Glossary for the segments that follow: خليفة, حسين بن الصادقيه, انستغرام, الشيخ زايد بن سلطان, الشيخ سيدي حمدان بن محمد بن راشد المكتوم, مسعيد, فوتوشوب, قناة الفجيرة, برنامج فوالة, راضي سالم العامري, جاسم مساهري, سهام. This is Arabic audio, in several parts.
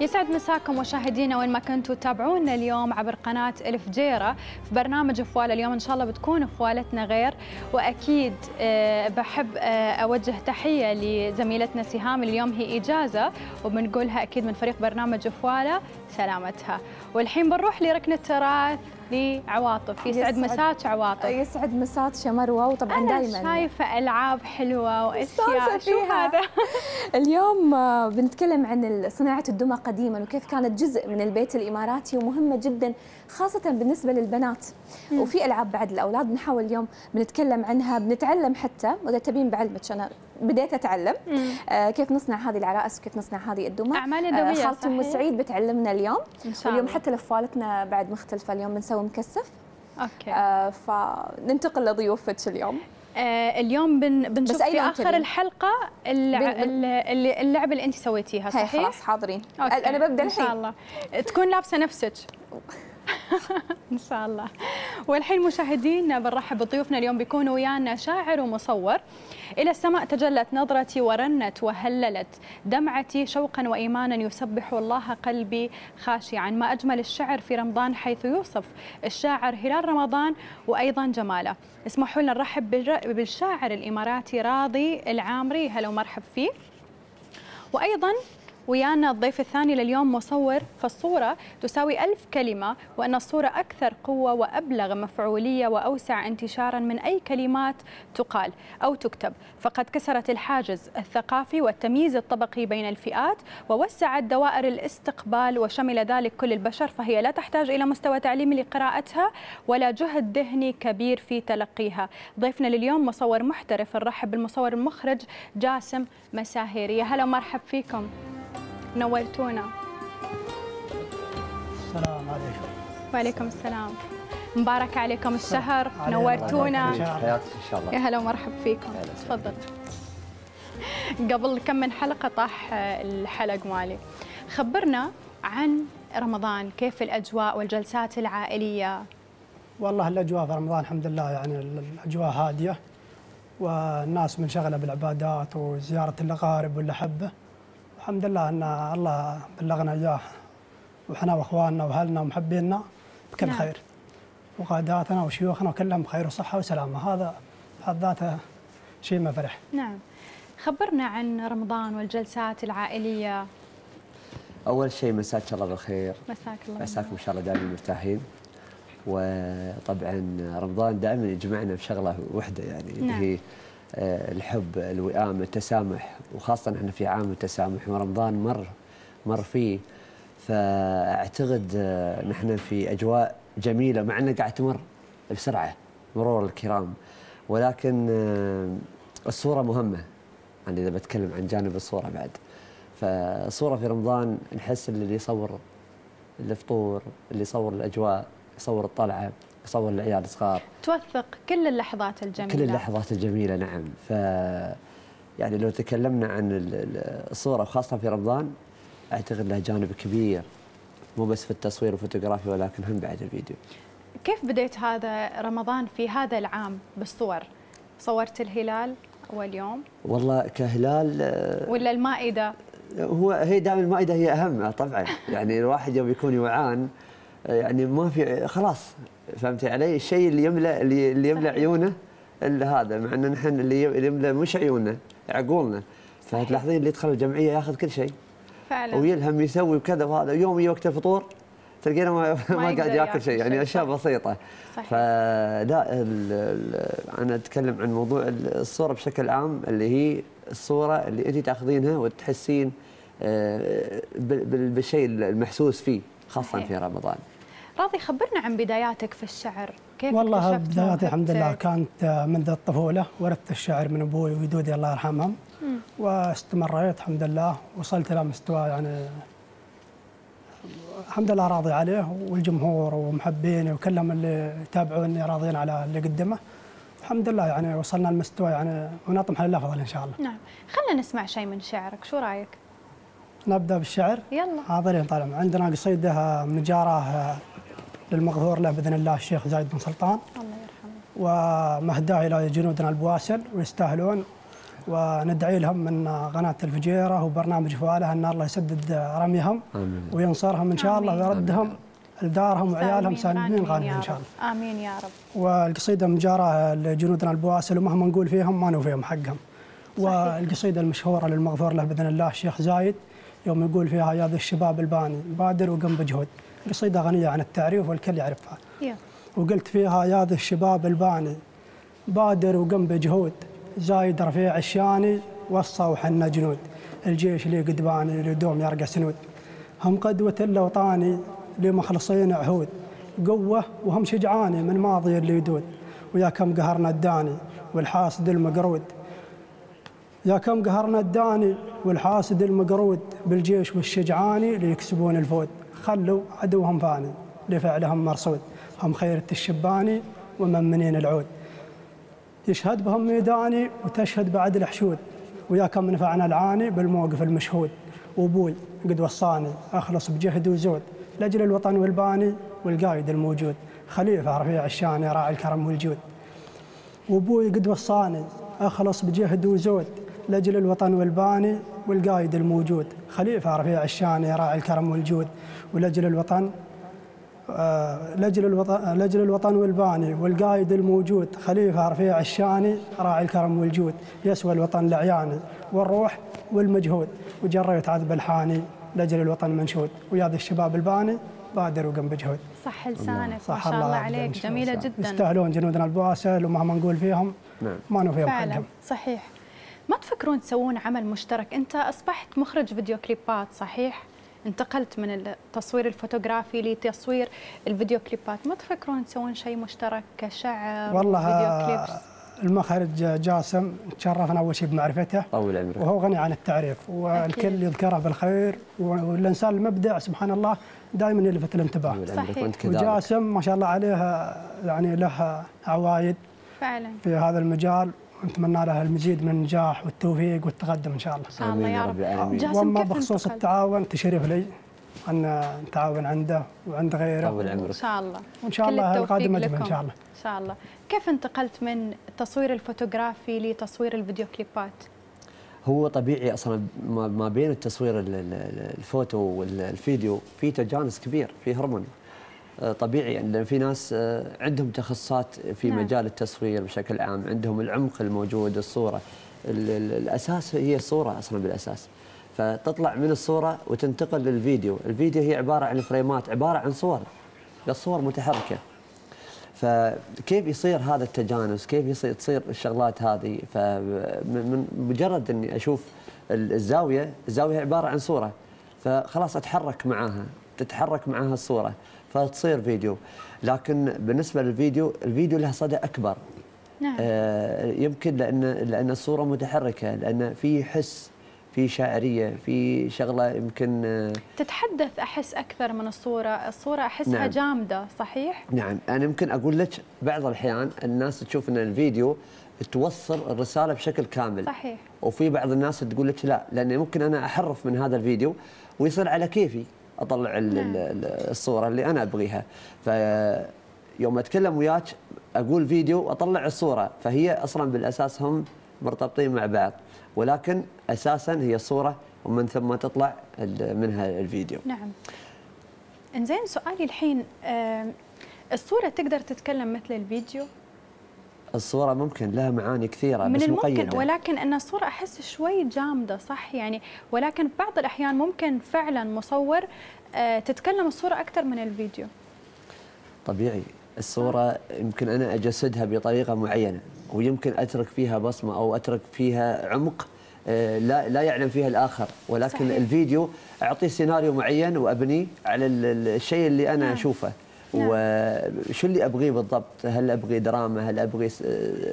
يسعد مساكم مشاهدينا وين ما كنتوا تتابعونا اليوم عبر قناة الفجيرة في برنامج فوالة. اليوم إن شاء الله بتكون فوالتنا غير، وأكيد بحب أوجه تحية لزميلتنا سهام. اليوم هي إجازة وبنقولها أكيد من فريق برنامج فوالة سلامتها. والحين بنروح لركن التراث لعواطف. يسعد مساك عواطف. يسعد مساك شمروة. وطبعا دائما انا شايفه العاب حلوه واشياء. شو هذا؟ اليوم بنتكلم عن صناعه الدمى قديما وكيف كانت جزء من البيت الاماراتي ومهمه جدا خاصه بالنسبه للبنات، وفي العاب بعد الاولاد بنحاول اليوم بنتكلم عنها، بنتعلم حتى. واذا تبين بعلمك انا بديت اتعلم كيف نصنع هذه العرائس وكيف نصنع هذه الدمى. اعمال يدويه خالتي مسعيد بتعلمنا اليوم. واليوم حتى لفوالتنا بعد مختلفه، اليوم بنسوي مكثف. اوكي. فننتقل لضيوفتك اليوم. اليوم بنشوف في اخر الحلقه اللعبه اللي انت سويتيها، صحيح؟ خلاص حاضرين. أوكي. انا ببدا الحين ان شاء الله تكون لابسه نفسك. ان شاء الله. والحين مشاهدينا بنرحب بضيوفنا اليوم، بيكونوا ويانا شاعر ومصور. الى السماء تجلت نظرتي ورنت وهللت دمعتي شوقا وايمانا، يسبح الله قلبي خاشعا. ما اجمل الشعر في رمضان، حيث يوصف الشاعر هلال رمضان وايضا جماله. اسمحوا لنا نرحب بالشاعر الاماراتي راضي العامري. هلا ومرحب فيه. وايضا ويانا الضيف الثاني لليوم مصور، فالصورة تساوي 1000 كلمة، وأن الصورة أكثر قوة وأبلغ مفعولية وأوسع انتشارا من أي كلمات تقال أو تكتب، فقد كسرت الحاجز الثقافي والتمييز الطبقي بين الفئات، ووسعت دوائر الاستقبال وشمل ذلك كل البشر، فهي لا تحتاج إلى مستوى تعليمي لقراءتها ولا جهد ذهني كبير في تلقيها. ضيفنا لليوم مصور محترف. نرحب بالمصور المخرج جاسم مساهري. هلا ومرحب فيكم، نورتونا. السلام عليكم. وعليكم السلام. مبارك عليكم الشهر، نورتونا. حياك ان شاء الله. يا هلا ومرحب فيكم. تفضل. قبل كم من حلقه طاح الحلق مالي، خبرنا عن رمضان، كيف الاجواء والجلسات العائليه؟ والله الاجواء في رمضان الحمد لله، يعني الاجواء هاديه والناس منشغله بالعبادات وزياره الاقارب والأحبة. الحمد لله ان الله بلغنا اياه، وحنا واخواننا واهلنا ومحبينا بكل نعم. خير، وقاداتنا وشيوخنا كلهم بخير وصحه وسلامه، هذا بحد ذاته شيء ما فرح. نعم. خبرنا عن رمضان والجلسات العائليه. اول شيء مساك الله بالخير. مساك الله. مساكم ان شاء الله دائما مرتاحين. وطبعا رمضان دائما يجمعنا بشغله وحده، يعني اللي نعم. هي الحب، الوئام، التسامح، وخاصة احنا في عام التسامح، ورمضان مر فيه، فاعتقد نحن في اجواء جميلة، مع انها قاعد تمر بسرعة مرور الكرام، ولكن الصورة مهمة. يعني اذا بتكلم عن جانب الصورة بعد، فالصورة في رمضان نحس اللي يصور الفطور، اللي يصور الاجواء، يصور الطلعة، صور العيال الصغار، توثق كل اللحظات الجميله. كل اللحظات الجميله نعم. ف يعني لو تكلمنا عن الصوره خاصه في رمضان، اعتقد لها جانب كبير، مو بس في التصوير والفوتوغرافي ولكن هم بعد الفيديو. كيف بديت هذا رمضان في هذا العام بالصور؟ صورت الهلال اول يوم؟ والله كهلال ولا المائده؟ هي دائما المائده هي اهم طبعا. يعني الواحد يوم يكون يوعان يعني ما في خلاص، فهمتي علي؟ الشيء اللي يملأ عيونه هذا، مع ان نحن اللي يملأ مش عيوننا، عقولنا. فتلاحظين اللي يدخل الجمعيه ياخذ كل شيء فعلا، ويلهم يسوي وكذا وهذا، يوم وقت الفطور تلقينا ما قاعد ياكل شيء، يعني اشياء بسيطه. فلا انا اتكلم عن موضوع الصوره بشكل عام، اللي هي الصوره اللي انت تاخذينها وتحسين بالشيء المحسوس فيه خاصه في رمضان. راضي، خبرنا عن بداياتك في الشعر، كيف؟ والله بداياتي الحمد لله كانت منذ الطفولة، ورثت الشعر من أبوي وجدودي الله يرحمهم، واستمريت الحمد لله، وصلت إلى مستوى يعني الحمد لله راضي عليه، والجمهور ومحبيني وكلهم اللي يتابعوني راضيين على اللي قدمه، الحمد لله يعني وصلنا لمستوى يعني ونطمح للأفضل إن شاء الله. نعم، خلينا نسمع شيء من شعرك، شو رأيك؟ نبدأ بالشعر؟ يلا. حاضرين. طالما عندنا قصيدة من جاره للمغفور له بإذن الله الشيخ زايد بن سلطان، الله يرحمه. ومهداه إلى جنودنا البواسل ويستاهلون وندعي لهم من قناة الفجيرة وبرنامج فوالة أن الله يسدد رميهم وينصرهم إن شاء الله ويردهم لدارهم وعيالهم سالمين غانمين إن شاء الله. آمين يا رب. والقصيدة مجارة لجنودنا البواسل ومهما نقول فيهم ما نوفيهم حقهم. والقصيدة المشهورة للمغفور له بإذن الله الشيخ زايد يوم يقول فيها يا ذا الشباب الباني بادر وقم بجهد. قصيدة غنية عن التعريف والكل يعرفها. وقلت فيها يا ذا الشباب الباني بادر وقم بجهود زايد رفيع الشاني وصوا حنا جنود الجيش لي قد باني لدوم يرقى سنود هم قدوة الأوطاني لمخلصين عهود قوة وهم شجعاني من ماضي اللي يدود ويا كم قهرنا الداني والحاسد المقرود يا كم قهرنا الداني والحاسد المقرود بالجيش والشجعاني ليكسبون الفود خلوا عدوهم فاني لفعلهم مرصود هم خيرة الشباني وممنين العود يشهد بهم ميداني وتشهد بعد الحشود ويا كم نفعنا العاني بالموقف المشهود وابوي قد وصاني اخلص بجهد وزود لاجل الوطن والباني والقايد الموجود خليفة رفيع الشاني راعي الكرم والجود وابوي قد وصاني اخلص بجهد وزود لاجل الوطن والباني والقايد الموجود خليفة رفيع الشاني راعي الكرم والجود ولاجل الوطن لاجل الوطن والباني والقايد الموجود خليفة رفيع الشاني راعي الكرم والجود يسوى الوطن لعياني والروح والمجهود وجريت عذب الحاني لاجل الوطن منشود ويا ذا الشباب الباني بادر وقم بجهود. صح لسانك ما شاء الله عليك. جميلة جدا. يستاهلون جنودنا البواسل ومهما نقول فيهم ما نوفيهم حقهم. صحيح. ما تفكرون تسوون عمل مشترك؟ أنت أصبحت مخرج فيديو كليبات صحيح؟ انتقلت من التصوير الفوتوغرافي لتصوير الفيديو كليبات، ما تفكرون تسوون شيء مشترك كشعب؟ والله فيديو كليبس؟ المخرج جاسم تشرفنا اول شيء بمعرفته طول عمرك وهو غني عن التعريف والكل يذكره بالخير والانسان المبدع سبحان الله دائما يلفت الانتباه. صحيح. وجاسم ما شاء الله عليه يعني له عوايد فعلا في هذا المجال نتمنى لها المزيد من النجاح والتوفيق والتقدم ان شاء الله. آمين يا رب العالمين. واما بخصوص التعاون تشريف لي ان نتعاون عنده وعند غيره طول عمرك ان شاء الله وان شاء الله القادم اجمل ان شاء الله. ان شاء الله. كيف انتقلت من التصوير الفوتوغرافي لتصوير الفيديو كليبات؟ هو طبيعي اصلا ما بين التصوير الفوتو والفيديو في تجانس كبير في هرمون طبيعي ان في ناس عندهم تخصصات في مجال التصوير بشكل عام، عندهم العمق الموجود الصوره، الاساس هي الصوره اصلا بالاساس. فتطلع من الصوره وتنتقل للفيديو، الفيديو هي عباره عن فريمات، عباره عن صور. الصور متحركه. فكيف يصير هذا التجانس؟ كيف تصير الشغلات هذه؟ فمن مجرد اني اشوف الزاويه، الزاويه عباره عن صوره. فخلاص اتحرك معاها، تتحرك معاها الصوره. فتصير فيديو، لكن بالنسبه للفيديو، الفيديو له صدى اكبر. نعم. يمكن لان الصوره متحركه، لان في حس، في شاعريه، في شغله يمكن تتحدث احس اكثر من الصوره، الصوره احسها نعم. جامده، صحيح؟ نعم، انا يمكن اقول لك بعض الاحيان الناس تشوف ان الفيديو توصل الرساله بشكل كامل. صحيح. وفي بعض الناس تقول لك لا، لان يمكن انا احرف من هذا الفيديو ويصير على كيفي. اطلع الصوره اللي انا ابغيها. فيوم اتكلم وياك اقول فيديو واطلع الصوره، فهي اصلا بالاساس هم مرتبطين مع بعض، ولكن اساسا هي الصوره ومن ثم تطلع منها الفيديو. نعم. انزين سؤالي الحين، الصوره تقدر تتكلم مثل الفيديو؟ الصورة ممكن لها معاني كثيرة من بس الممكن مقيدة. ولكن أن الصورة أحس شوي جامدة صح يعني، ولكن بعض الأحيان ممكن فعلا مصور تتكلم الصورة أكثر من الفيديو. طبيعي الصورة يمكن أنا أجسدها بطريقة معينة ويمكن أترك فيها بصمة أو أترك فيها عمق لا يعلم فيها الآخر، ولكن صحيح. الفيديو أعطيه سيناريو معين وأبنيه على الشيء اللي أنا أشوفه. نعم. وشو اللي أبغيه بالضبط؟ هل أبغي دراما؟ هل أبغي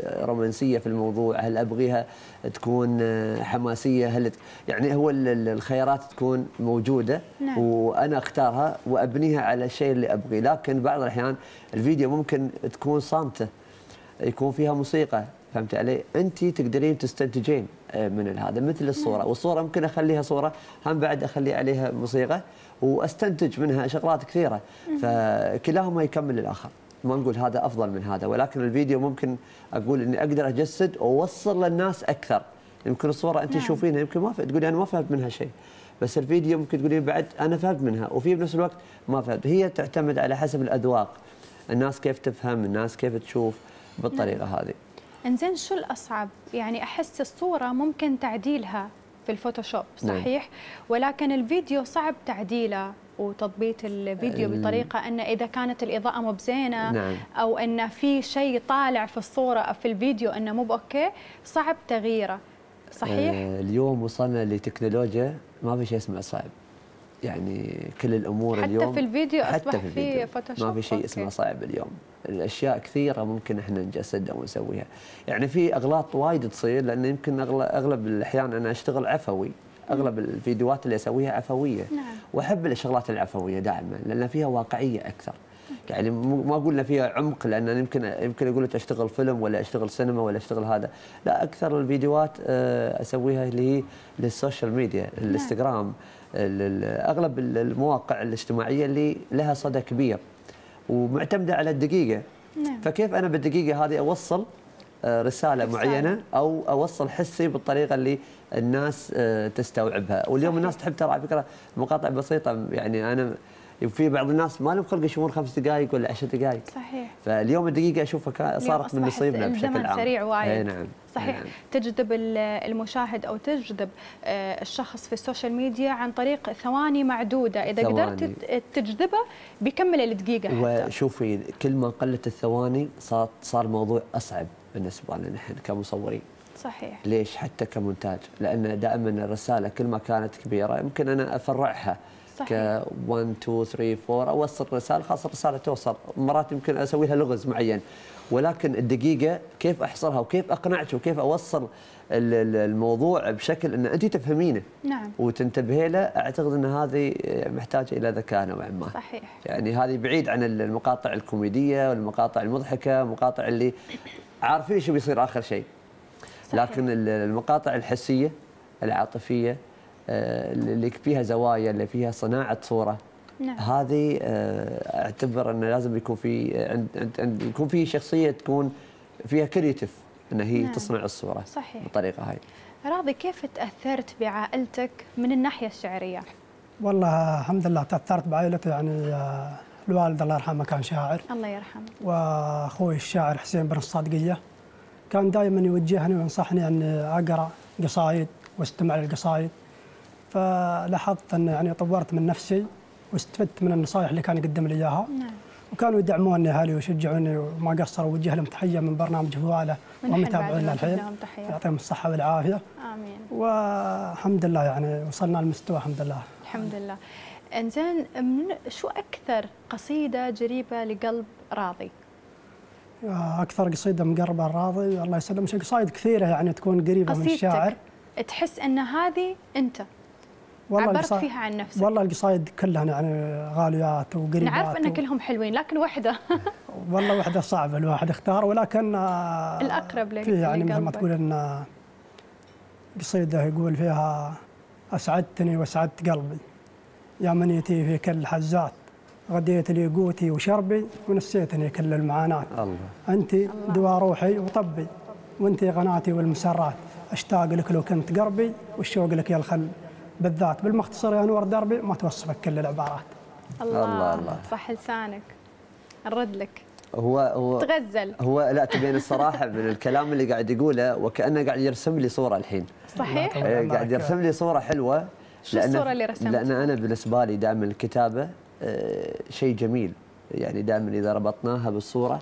رومانسية في الموضوع؟ هل أبغيها تكون حماسية؟ هل يعني هو الخيارات تكون موجودة. نعم. وأنا أختارها وأبنيها على الشيء اللي أبغيه. لكن بعض الأحيان الفيديو ممكن تكون صامتة، يكون فيها موسيقى، فهمت علي؟ أنت تقدرين تستنتجين من هذا مثل الصورة. نعم. والصورة ممكن أخليها صورة هم بعد أخلي عليها موسيقى واستنتج منها شغلات كثيره. فكلاهما يكمل الاخر، ما نقول هذا افضل من هذا، ولكن الفيديو ممكن اقول اني اقدر اجسد واوصل للناس اكثر يمكن الصوره انت تشوفينها يمكن ما تقولي انا ما فهمت منها شيء، بس الفيديو ممكن تقولي بعد انا فهمت منها، وفي نفس الوقت ما فهمت. هي تعتمد على حسب الاذواق، الناس كيف تفهم، الناس كيف تشوف بالطريقه هذه. انزين شو الاصعب؟ يعني احس الصوره ممكن تعديلها في الفوتوشوب صحيح؟ نعم. ولكن الفيديو صعب تعديله وتضبيط الفيديو بطريقه ان اذا كانت الاضاءه مو بزينه، نعم، او ان في شيء طالع في الصوره او في الفيديو انه مو اوكي، صعب تغييره صحيح؟ اليوم وصلنا لتكنولوجيا ما في شيء اسمه صعب. يعني كل الامور حتى اليوم في الفيديو اصبح في فوتوشوب ما في شيء اسمه صعب اليوم. الاشياء كثيره ممكن احنا نجسدها ونسويها. يعني في اغلاط وايد تصير، لان يمكن اغلب الاحيان انا اشتغل عفوي، اغلب الفيديوهات اللي اسويها عفويه. نعم. واحب الشغلات العفويه دائما لان فيها واقعيه اكثر. يعني ما اقول فيها عمق، لان يمكن اقول لك اشتغل فيلم ولا اشتغل سينما ولا اشتغل هذا، لا، اكثر الفيديوهات اسويها اللي هي للسوشيال ميديا، الانستغرام، اغلب المواقع الاجتماعيه اللي لها صدى كبير ومعتمده على الدقيقه. نعم. فكيف انا بالدقيقه هذه اوصل رساله معينه او اوصل حسي بالطريقه اللي الناس تستوعبها، واليوم صحيح. الناس تحب ترى على فكره مقاطع بسيطه. يعني انا في بعض الناس ما لهم خلق يشوفون 5 دقائق ولا 10 دقائق صحيح. فاليوم الدقيقه اشوفها صارت من نصيبنا بشكل عام، سريع وايد نعم. صحيح. نعم. تجذب المشاهد او تجذب الشخص في السوشيال ميديا عن طريق ثواني معدوده، اذا قدرت تجذبه بيكمل الدقيقه حتى. وشوفي كل ما قلت الثواني صار موضوع اصعب بالنسبه لنا نحن كمصورين صحيح. ليش؟ حتى كمونتاج، لان دائما الرساله كل ما كانت كبيره يمكن انا افرعها ك 1 2 3 4 اوصل رساله، خاصه الرساله توصل، مرات يمكن اسوي لها لغز معين، ولكن الدقيقه كيف احصرها وكيف اقنعك وكيف اوصل الموضوع بشكل ان انت تفهمينه نعم وتنتبهي له، اعتقد ان هذه محتاجه الى ذكاء نوعا ما صحيح. يعني هذه بعيد عن المقاطع الكوميديه والمقاطع المضحكه، المقاطع اللي عارفين شو بيصير اخر شيء صحيح. لكن المقاطع الحسيه العاطفيه اللي فيها زوايا، اللي فيها صناعه صوره نعم. هذه اعتبر انه لازم يكون في عند يكون في شخصيه تكون فيها كريتيف ان هي نعم. تصنع الصوره صحيح. بالطريقه هاي. راضي، كيف تاثرت بعائلتك من الناحيه الشعريه؟ والله الحمد لله تاثرت بعائلتي. يعني الوالد الله يرحمه كان شاعر الله يرحمه، واخوي الشاعر حسين بن الصادقيه كان دائما يوجهني وينصحني ان اقرا قصايد واستمع للقصايد، فلاحظت ان يعني طورت من نفسي واستفدت من النصائح اللي كان يقدم لي اياها نعم. وكانوا يدعموني اهلي ويشجعوني وما قصروا، ووجه لهم تحيه من برنامج فوالة وهم يتابعوننا الحين، يعطيهم الصحه والعافيه امين. والحمد لله يعني وصلنا لمستوى الحمد لله الحمد لله. انزين شو اكثر قصيده قريبه لقلب راضي؟ اكثر قصيده مقربه لراضي الله يسلمك، قصايد كثيره يعني تكون قريبه من الشاعر تحس ان هذه انت عبرت فيها عن نفسك. والله القصايد كلها يعني غاليات وقريبات، نعرف ان كلهم حلوين لكن واحده والله واحده صعبه الواحد يختار، ولكن الاقرب لك يعني مثل ما تقول ان قصيده يقول فيها اسعدتني واسعدت قلبي يا منيتي في كل حزات، غديت لي قوتي وشربي ونسيتني كل المعاناه، الله انت دواء روحي وطبي وانت قناتي والمسرات، اشتاق لك لو كنت قربي والشوق لك يا الخل بالذات، بالمختصر يا نور دربي ما توصفك كل العبارات. الله صح لسانك نرد لك. هو تغزل هو لا تبين الصراحه من الكلام اللي قاعد يقوله وكانه قاعد يرسم لي صوره الحين صحيح. قاعد يرسم لي صوره حلوه. شو الصوره اللي رسمتها؟ لان انا بالنسبه لي دائما الكتابه شيء جميل، يعني دائما اذا ربطناها بالصوره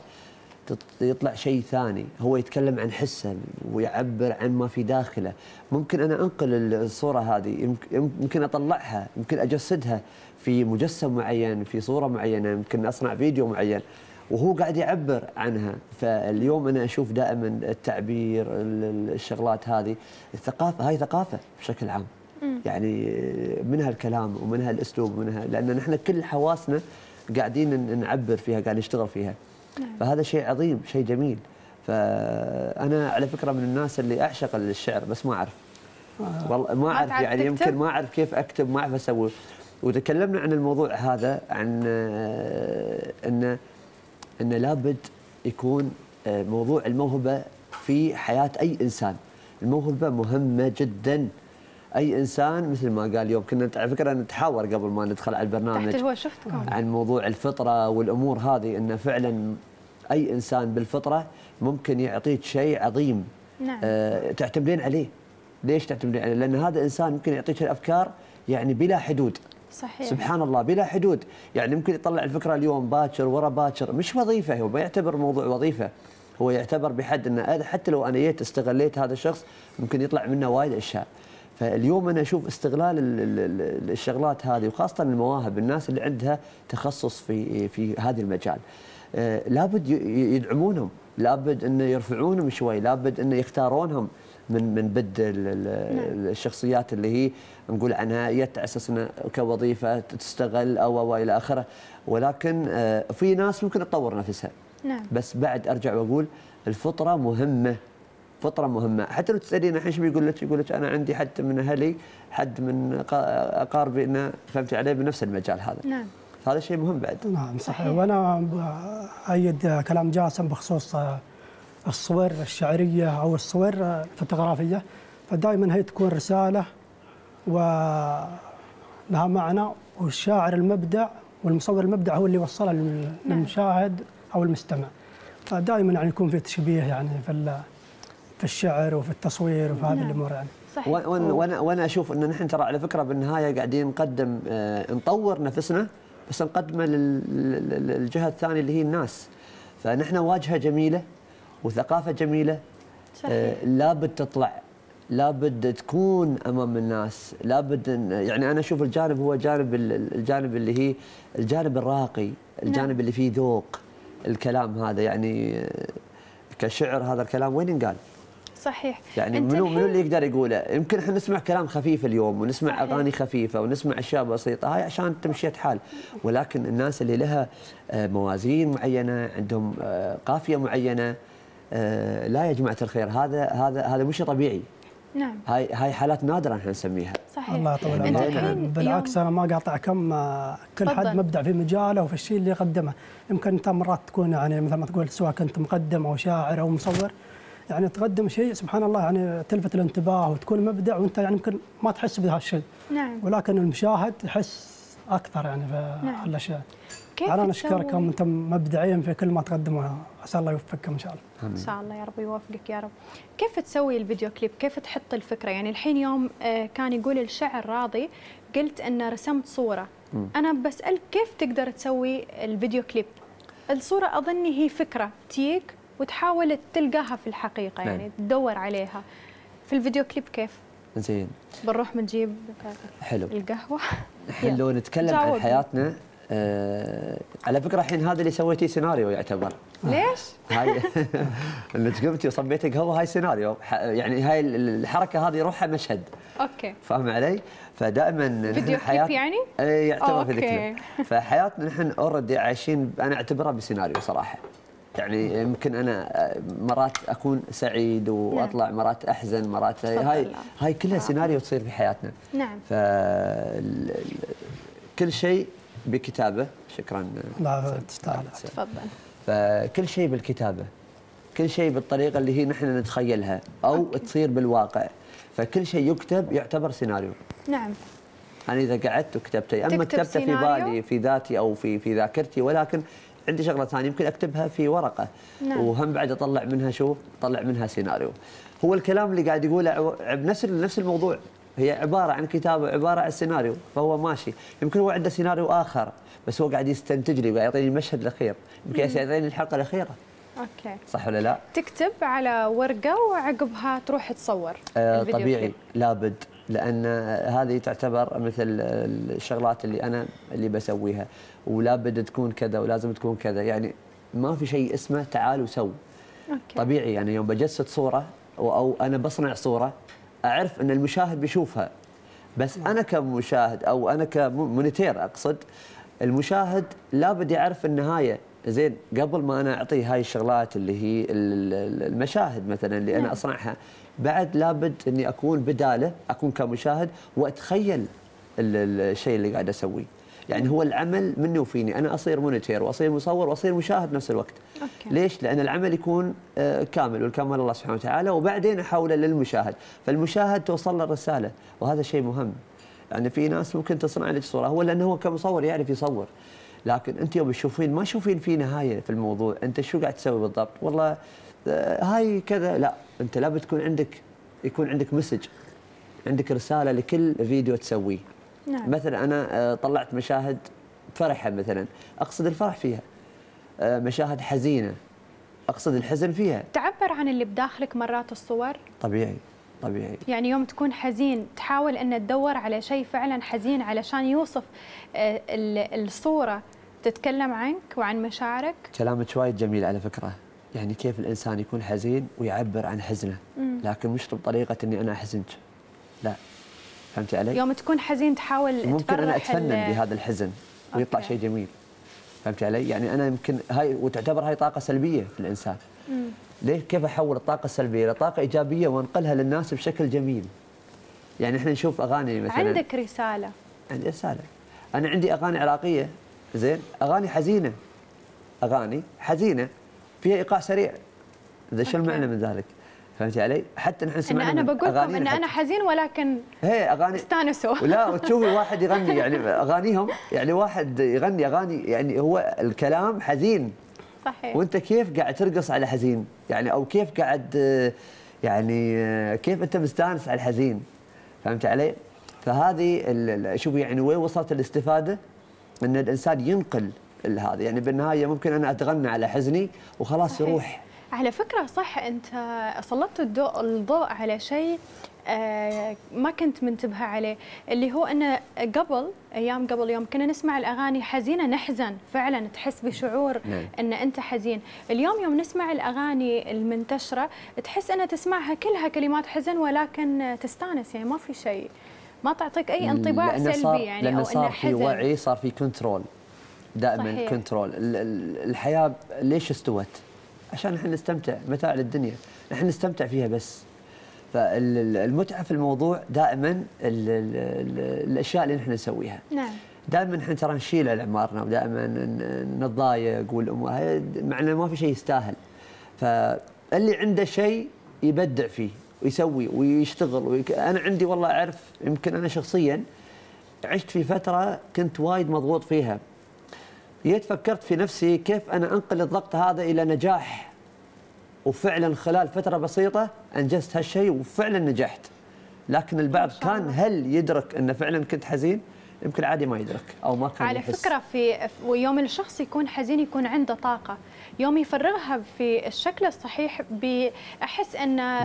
يطلع شيء ثاني. هو يتكلم عن حسه ويعبر عن ما في داخله، ممكن أنا أنقل الصورة هذه، يمكن أطلعها، يمكن أجسدها في مجسم معين، في صورة معينة، يمكن أصنع فيديو معين وهو قاعد يعبر عنها. فاليوم أنا أشوف دائما التعبير، الشغلات هذه، الثقافة هاي ثقافة بشكل عام يعني منها الكلام ومنها الأسلوب ومنها، لأن نحن كل حواسنا قاعدين نعبر فيها، قاعد نشتغل فيها نعم. فهذا شيء عظيم، شيء جميل. فأنا على فكرة من الناس اللي أعشق للشعر، بس ما أعرف والله ما أعرف يعني يمكن ما أعرف كيف أكتب، ما أعرف أسوي. وتكلمنا عن الموضوع هذا عن إن لابد يكون موضوع الموهبة في حياة أي إنسان، الموهبه مهمه جدا. اي انسان مثل ما قال اليوم كنا على فكره نتحاور قبل ما ندخل على البرنامج عن موضوع الفطره والامور هذه، انه فعلا اي انسان بالفطره ممكن يعطيك شيء عظيم. نعم. تعتمدين عليه. ليش تعتمدين عليه؟ لان هذا انسان ممكن يعطيك الافكار يعني بلا حدود. صحيح. سبحان الله بلا حدود، يعني ممكن يطلع الفكره اليوم باكر ورا باكر، مش وظيفه، هو ما يعتبر موضوع وظيفه، هو يعتبر بحد انه حتى لو انا جيت استغليت هذا الشخص ممكن يطلع منه وايد اشياء. فاليوم انا اشوف استغلال الشغلات هذه وخاصه المواهب، الناس اللي عندها تخصص في هذا المجال لابد يدعمونهم، لابد انه يرفعونهم شوي، لابد انه يختارونهم من بد الشخصيات اللي هي نقول عنها جت على اساس انها كوظيفه تستغل او الى اخره. ولكن في ناس ممكن تطور نفسها. نعم. بس بعد ارجع واقول الفطره مهمه، فطره مهمه. حتى لو تسالين الحين ايش بيقول لك؟ يقول لك انا عندي حد من اهلي، حد من اقاربي انه فهمت عليه بنفس المجال هذا. نعم. هذا شيء مهم بعد. نعم صحيح. وانا ايد كلام جاسم بخصوص الصور الشعريه او الصور الفوتوغرافيه، فدائما هي تكون رساله ولها معنى، والشاعر المبدع والمصور المبدع هو اللي وصلها للمشاهد او المستمع. فدائما يعني يكون في تشبيه يعني في الشعر وفي التصوير وفي هذه الامور يعني. صحيح. وانا اشوف ان نحن ترى على فكره بالنهايه قاعدين نقدم نطور نفسنا بس نقدمه للجهه الثانيه اللي هي الناس. فنحن واجهه جميله وثقافة جميلة. صحيح. لابد تطلع، لابد تكون امام الناس، لابد يعني انا اشوف الجانب هو جانب الجانب اللي هي الجانب الراقي، الجانب نعم. اللي فيه ذوق الكلام هذا، يعني كشعر هذا الكلام وين ينقال؟ صحيح. يعني منو اللي يقدر يقوله؟ يمكن احنا نسمع كلام خفيف اليوم ونسمع صحيح. اغاني خفيفه ونسمع اشياء بسيطه، هاي عشان تمشي حال. ولكن الناس اللي لها موازين معينه، عندهم قافيه معينه، لا يا جماعة الخير، هذا مش طبيعي. نعم. هاي حالات نادرة احنا نسميها. صحيح. الله يطول عمرك. بالعكس انا ما قاطع كل حد مبدع في مجاله وفي الشيء اللي يقدمه. يمكن انت مرات تكون يعني مثل ما تقول سواء كنت مقدم او شاعر او مصور، يعني تقدم شيء سبحان الله يعني تلفت الانتباه وتكون مبدع وانت يعني يمكن ما تحس بهالشيء. نعم. ولكن المشاهد يحس اكثر يعني في الاشياء. أنا أشكركم، أنتم مبدعين في كل ما تقدموها، عسى الله يوفقكم إن شاء الله. آمين. إن شاء الله يا رب يوفقك يا رب. كيف تسوي الفيديو كليب؟ كيف تحط الفكرة؟ يعني الحين يوم كان يقول الشعر راضي، قلت أن رسمت صورة. أنا بسألك كيف تقدر تسوي الفيديو كليب؟ الصورة أظني هي فكرة تيك وتحاول تلقاها في الحقيقة، يعني تدور عليها. في الفيديو كليب كيف؟ زين. بنروح بنجيب حلو القهوة. حلو. نتكلم عن حياتنا. على فكره الحين هذا اللي سويتيه سيناريو يعتبر. ليش؟ هاي اللي قمتي وصبيتي قهوه هاي سيناريو، يعني هاي الحركه هذه روحها مشهد. اوكي. فاهم علي؟ فدائما فيديو كليب يعني؟ اي يعتبر فيديو كليب. فحياتنا نحن اوريدي عايشين، انا اعتبرها بسيناريو صراحه. يعني يمكن انا مرات اكون سعيد واطلع، مرات احزن، مرات هاي كلها سيناريو تصير في حياتنا. نعم. فكل شيء بكتابه. شكرا. لا تستاهل. تفضل. فكل شيء بالكتابه، كل شيء بالطريقه اللي هي نحن نتخيلها او أوكي. تصير بالواقع، فكل شيء يكتب يعتبر سيناريو. نعم. انا اذا قعدت وكتبته، اما كتبته في بالي في ذاتي او في ذاكرتي، ولكن عندي شغله ثانيه يمكن اكتبها في ورقه. نعم. وهم بعد اطلع منها سيناريو. هو الكلام اللي قاعد يقوله بنفس الموضوع، هي عبارة عن كتابة، عبارة عن سيناريو، فهو ماشي. يمكن هو عنده سيناريو آخر بس هو قاعد يستنتج لي وقاعد يعطيني المشهد الأخير، يمكن يعطيني الحلقة الأخيرة. أوكي. صح ولا لا؟ تكتب على ورقة وعقبها تروح تصور. طبيعي كيف. لابد، لأن هذه تعتبر مثل الشغلات اللي بسويها، ولابد تكون كذا ولازم تكون كذا، يعني ما في شيء اسمه تعال وسو. أوكي. طبيعي يعني يوم بجسد صورة أو أنا بصنع صورة أعرف أن المشاهد بيشوفها، بس أنا كمشاهد أو أنا كمونيتير أقصد، المشاهد لابد يعرف النهاية. زين، قبل ما أنا أعطيه هاي الشغلات اللي هي المشاهد مثلا اللي أنا أصنعها، بعد لابد أني أكون بداله، أكون كمشاهد وأتخيل الشيء اللي قاعد أسويه. يعني هو العمل مني وفيني، أنا أصير مونيتير وأصير مصور وأصير مشاهد نفس الوقت. أوكي. ليش؟ لأن العمل يكون كامل، والكمال الله سبحانه وتعالى، وبعدين أحوله للمشاهد، فالمشاهد توصل له الرسالة، وهذا شيء مهم. يعني في ناس ممكن تصنع لك صورة، هو لأنه هو كمصور يعرف يصور، لكن أنت يوم تشوفين ما تشوفين في نهاية في الموضوع، أنت شو قاعد تسوي بالضبط؟ والله هاي كذا، لا، أنت لابد تكون عندك، يكون عندك مسج، عندك رسالة لكل فيديو تسويه. نعم. مثلا أنا طلعت مشاهد فرحة مثلا، أقصد الفرح فيها، مشاهد حزينة أقصد الحزن فيها. تعبر عن اللي بداخلك مرات الصور؟ طبيعي طبيعي. يعني يوم تكون حزين تحاول أن تدور على شيء فعلا حزين علشان يوصف الصورة، تتكلم عنك وعن مشاعرك. كلامك وايد جميل على فكرة، يعني كيف الإنسان يكون حزين ويعبر عن حزنه، لكن مش بطريقة أني أنا أحزنك، لا، فهمتي علي؟ يوم تكون حزين تحاول ممكن أنا أتفنن بهذا الحزن ويطلع شيء جميل، فهمتي علي؟ يعني أنا يمكن هاي، وتعتبر هاي طاقة سلبية في الإنسان. ليه؟ كيف أحول الطاقة السلبية لطاقة إيجابية وأنقلها للناس بشكل جميل؟ يعني إحنا نشوف أغاني مثلا. عندك رسالة. عندي رسالة. أنا عندي أغاني عراقية، زين؟ أغاني حزينة. أغاني حزينة فيها إيقاع سريع. إذا شو المعنى من ذلك؟ فهمتي علي؟ حتى نحن سمعنا أنا بقول لكم إن أنا حزين ولكن أغاني استانسوا. لا، وتشوفي واحد يغني يعني أغانيهم، يعني واحد يغني أغاني يعني هو الكلام حزين. صحيح. وانت كيف قاعد ترقص على حزين؟ يعني او كيف قاعد يعني كيف انت مستانس على الحزين؟ فهمت علي؟ فهذه شوف يعني وين وصلت الاستفاده؟ ان الانسان ينقل هذا، يعني بالنهايه ممكن انا اتغنى على حزني وخلاص. صحيح. يروح. على فكره صح، انت سلطت الضوء على شيء ما كنت منتبهه عليه، اللي هو انه قبل ايام، قبل يوم كنا نسمع الاغاني حزينه نحزن فعلا، تحس بشعور ان انت حزين. اليوم يوم نسمع الاغاني المنتشره تحس انها تسمعها كلها كلمات حزن ولكن تستانس، يعني ما في شيء، ما تعطيك اي انطباع سلبي يعني، لأنه صار في وعي، صار في كنترول دائما. صحيح. كنترول الحياه ليش استوت؟ عشان احنا نستمتع، متاع للدنيا، احنا نستمتع فيها بس. فالمتعه في الموضوع دائما الاشياء اللي نحن نسويها. نعم. دائما احنا ترى نشيل اعمارنا ودائما نتضايق والامور هاي، مع انه ما في شيء يستاهل. فاللي عنده شيء يبدع فيه ويسوي ويشتغل انا عندي والله اعرف، يمكن انا شخصيا عشت في فتره كنت وايد مضغوط فيها. جيت فكرت في نفسي كيف انا انقل الضغط هذا الى نجاح، وفعلا خلال فترة بسيطة أنجزت هالشيء وفعلا نجحت. لكن البعض كان هل يدرك أن فعلا كنت حزين؟ يمكن عادي ما يدرك أو ما كان على يحس. فكرة في يوم الشخص يكون حزين يكون عنده طاقة، يوم يفرغها في الشكل الصحيح أحس أنه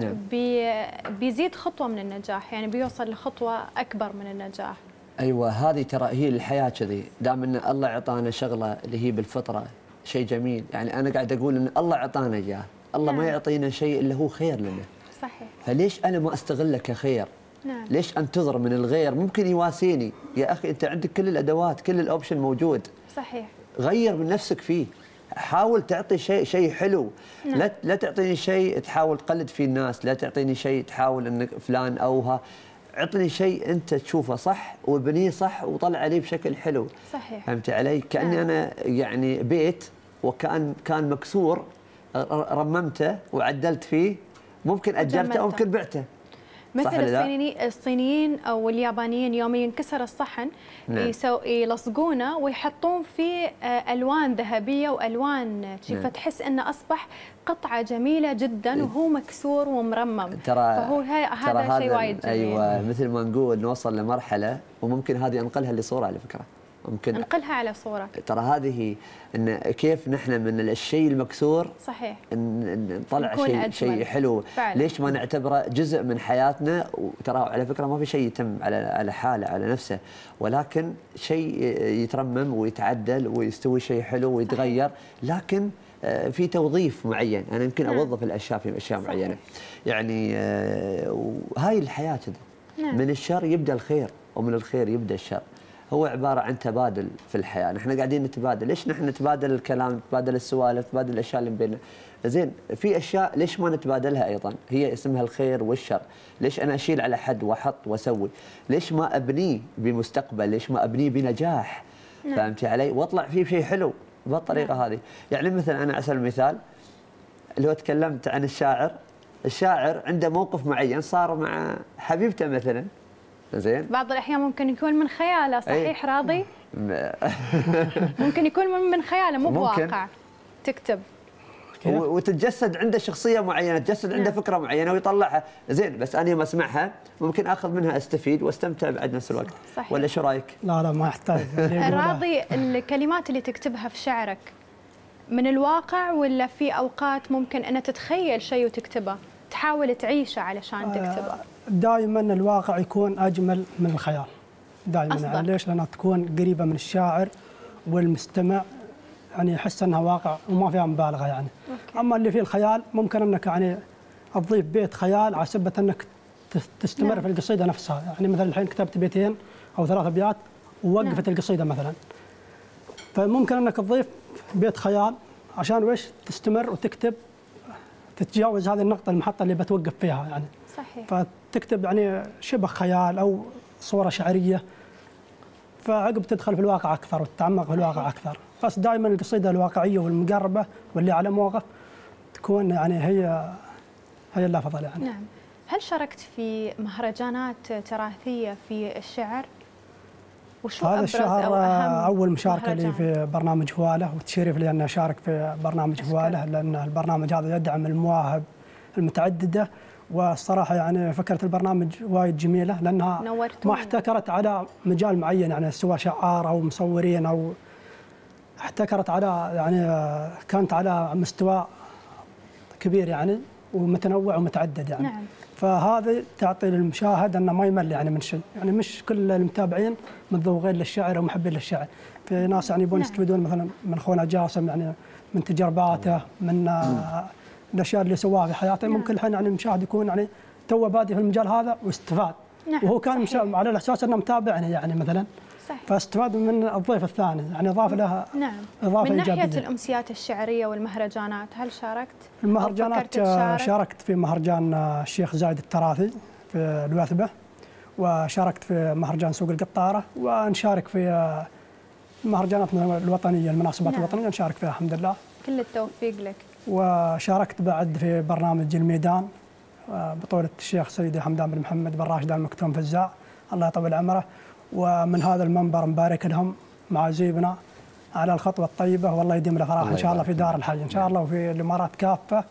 بيزيد خطوة من النجاح، يعني بيوصل لخطوة أكبر من النجاح. أيوة، هذه ترى هي الحياة كذي، دام أن الله عطانا شغلة اللي هي بالفطرة شيء جميل. يعني أنا قاعد أقول أن الله عطانا إياه، الله ما يعطينا شيء إلا هو خير لنا. صحيح. فليش أنا ما أستغله كخير؟ نعم. ليش أنتظر من الغير؟ ممكن يواسيني، يا أخي أنت عندك كل الأدوات، كل الأوبشن موجود. صحيح. غير من نفسك فيه، حاول تعطي شيء حلو. نعم. لا تعطيني شيء تحاول تقلد فيه الناس، لا تعطيني شيء تحاول أنك فلان أوها، عطني شيء أنت تشوفه صح وبنيه صح وطلع عليه بشكل حلو. صحيح. فهمت علي؟ كأني نعم. أنا يعني بيت وكان مكسور، رممته وعدلت فيه، ممكن أجرته أو ممكن بعته. مثل الصينيين أو اليابانيين يوم ينكسر الصحن. نعم. يلصقونه ويحطون فيه ألوان ذهبية وألوان. نعم. فتحس أنه أصبح قطعة جميلة جدا وهو مكسور ومرمم. فهو هذا شيء وايد جميل. أيوة، مثل ما نقول نوصل لمرحلة، وممكن هذه أنقلها لصورة على فكرة، ممكن ننقلها على صورة. ترى هذه ان كيف نحن من الشيء المكسور. صحيح. نطلع شيء حلو فعلا. ليش ما نعتبره جزء من حياتنا؟ وترى على فكرة ما في شيء يتم على حاله، على نفسه، ولكن شيء يترمم ويتعدل ويستوي شيء حلو ويتغير. صحيح. لكن في توظيف معين، انا يمكن اوظف الاشياء في اشياء معينة. يعني هاي الحياة كذا، من الشر يبدا الخير ومن الخير يبدا الشر، هو عبارة عن تبادل في الحياة. نحن قاعدين نتبادل، ليش نحن نتبادل الكلام، نتبادل السوالف، نتبادل الأشياء اللي بيننا؟ زين، في أشياء ليش ما نتبادلها أيضا؟ هي اسمها الخير والشر. ليش أنا أشيل على حد وأحط وأسوي؟ ليش ما أبنيه بمستقبل؟ ليش ما أبنيه بنجاح؟ فهمتي علي؟ واطلع فيه بشيء حلو بالطريقه هذه. يعني مثلا انا على سبيل المثال لو تكلمت عن الشاعر، الشاعر عنده موقف معين صار مع حبيبته مثلا، زين؟ بعض الاحيان ممكن يكون من خياله، صحيح راضي؟ ممكن يكون من خياله مو بواقع تكتب وتتجسد عنده شخصيه معينه، تتجسد عنده فكره معينه ويطلعها، زين بس انا ما اسمعها ممكن اخذ منها استفيد واستمتع بعد نفس الوقت. صحيح. ولا شو رايك؟ لا لا ما يحتاج. راضي الكلمات اللي تكتبها في شعرك من الواقع ولا في اوقات ممكن ان تتخيل شيء وتكتبه، تحاول تعيشه علشان تكتبه؟ دائما الواقع يكون اجمل من الخيال. دائما ليش؟ لانها تكون قريبه من الشاعر والمستمع، يعني يحس انها واقع وما فيها مبالغه يعني. أوكي. اما اللي فيه الخيال ممكن انك يعني تضيف بيت خيال على سبه انك تستمر في القصيده نفسها، يعني مثلا الحين كتبت بيتين او 3 ابيات ووقفت القصيده مثلا، فممكن انك تضيف بيت خيال عشان ويش؟ تستمر وتكتب، تتجاوز هذه النقطه المحطه اللي بتوقف فيها يعني. صحيح. فتكتب يعني شبه خيال او صوره شعريه، فعقب تدخل في الواقع اكثر وتتعمق في الواقع اكثر. بس دائما القصيده الواقعيه والمقربه واللي على مواقف تكون يعني هي الافضل يعني. نعم. هل شاركت في مهرجانات تراثيه في الشعر؟ وشو هذا الشهر أو اول مشاركه لي في برنامج فوالة، وتشرف لي اني اشارك في برنامج فوالة، لان البرنامج هذا يدعم المواهب المتعدده، والصراحه يعني فكره البرنامج وايد جميله لانها ما احتكرت على مجال معين، يعني سواء شعار او مصورين او احتكرت على يعني كانت على مستوى كبير يعني ومتنوع ومتعدد يعني. نعم. فهذا تعطي للمشاهد انه ما يمل يعني من شيء، يعني مش كل المتابعين متذوقين للشعر ومحبين للشعر، في ناس يعني يبون يستفيدون مثلا من اخونا جاسم يعني من تجرباته، من الاشياء اللي سواها في حياته. ممكن الحين يعني المشاهد يكون يعني تو بادئ في المجال هذا واستفاد. نعم. وهو كان على الاساس انه متابعني يعني مثلا. صحيح. فاستفاد من الضيف الثاني يعني اضاف لها. نعم. اضافه ايجابيه. من ناحيه الامسيات الشعريه والمهرجانات هل شاركت؟ المهرجانات شاركت في مهرجان الشيخ زايد التراثي في الوثبه، وشاركت في مهرجان سوق القطاره، ونشارك في مهرجانات الوطنيه المناسبات. نعم. الوطنيه نشارك فيها الحمد لله. كل التوفيق لك. وشاركت بعد في برنامج الميدان بطوله الشيخ سيدي حمدان بن محمد بن راشد المكتوم فزاع الله يطول عمره، ومن هذا المنبر مبارك لهم معازيبنا على الخطوه الطيبه، والله يديم له فراح ان شاء الله في دار الحي ان شاء الله، وفي الامارات كافه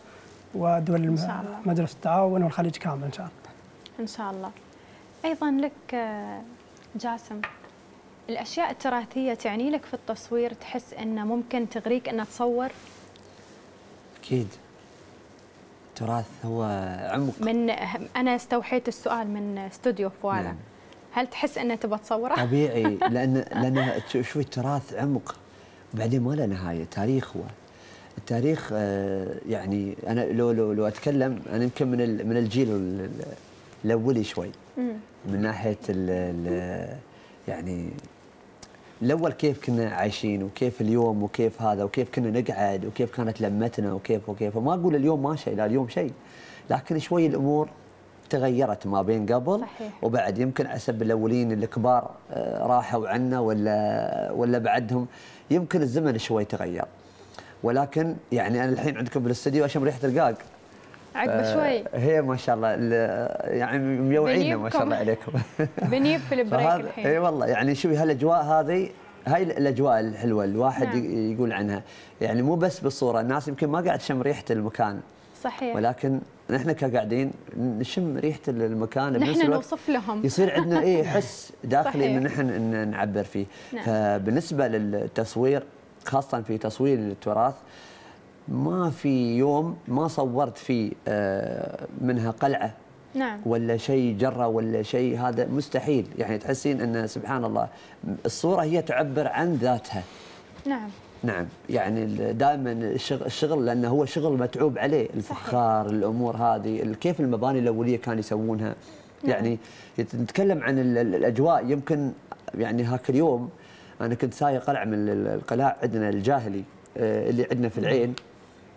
ودول مجلس التعاون والخليج كامل ان شاء الله. ان شاء الله. ايضا لك جاسم، الاشياء التراثيه تعني لك في التصوير؟ تحس انه ممكن تغريك ان تصور؟ اكيد. التراث هو عمق. من انا استوحيت السؤال من استوديو فوالة. نعم. هل تحس أنه تبى تصوره؟ طبيعي، لأن شوي التراث عمق، وبعدين ما له نهاية، تاريخ هو. التاريخ يعني أنا لو أتكلم أنا يمكن من الجيل الأولي شوي. من ناحية يعني الأول كيف كنا عايشين وكيف اليوم وكيف هذا وكيف كنا نقعد وكيف كانت لمتنا وكيف ما أقول اليوم ما شيء، لا اليوم شيء، لكن شوي الأمور تغيرت ما بين قبل. صحيح. وبعد يمكن حسب الاولين الكبار راحوا عنا ولا بعدهم، يمكن الزمن شوي تغير، ولكن يعني انا الحين عندكم بالاستديو اشم ريحه القاق عقب شوي، هي ما شاء الله يعني ميوعينا ما شاء الله عليكم. بنيب في البريك الحين. اي والله يعني شوفي هالاجواء هذه، هاي الاجواء الحلوه الواحد يقول عنها، يعني مو بس بالصوره، الناس يمكن ما قاعد تشم ريحه المكان. صحيح. ولكن نحن كقاعدين نشم ريحه المكان، نحن نوصف لهم، يصير عندنا اي حس داخلي ان نحن نعبر فيه. نعم. فبالنسبه للتصوير خاصه في تصوير التراث، ما في يوم ما صورت فيه منها قلعه. نعم. ولا شيء جره ولا شيء، هذا مستحيل، يعني تحسين ان سبحان الله الصوره هي تعبر عن ذاتها. نعم. نعم، يعني دائما الشغل لانه هو شغل متعوب عليه، الفخار، الامور هذه، كيف المباني الاوليه كانوا يسوونها. نعم. يعني نتكلم عن الاجواء، يمكن يعني هاك اليوم انا كنت سايق قلعه من القلاع عندنا الجاهلي اللي عندنا في العين،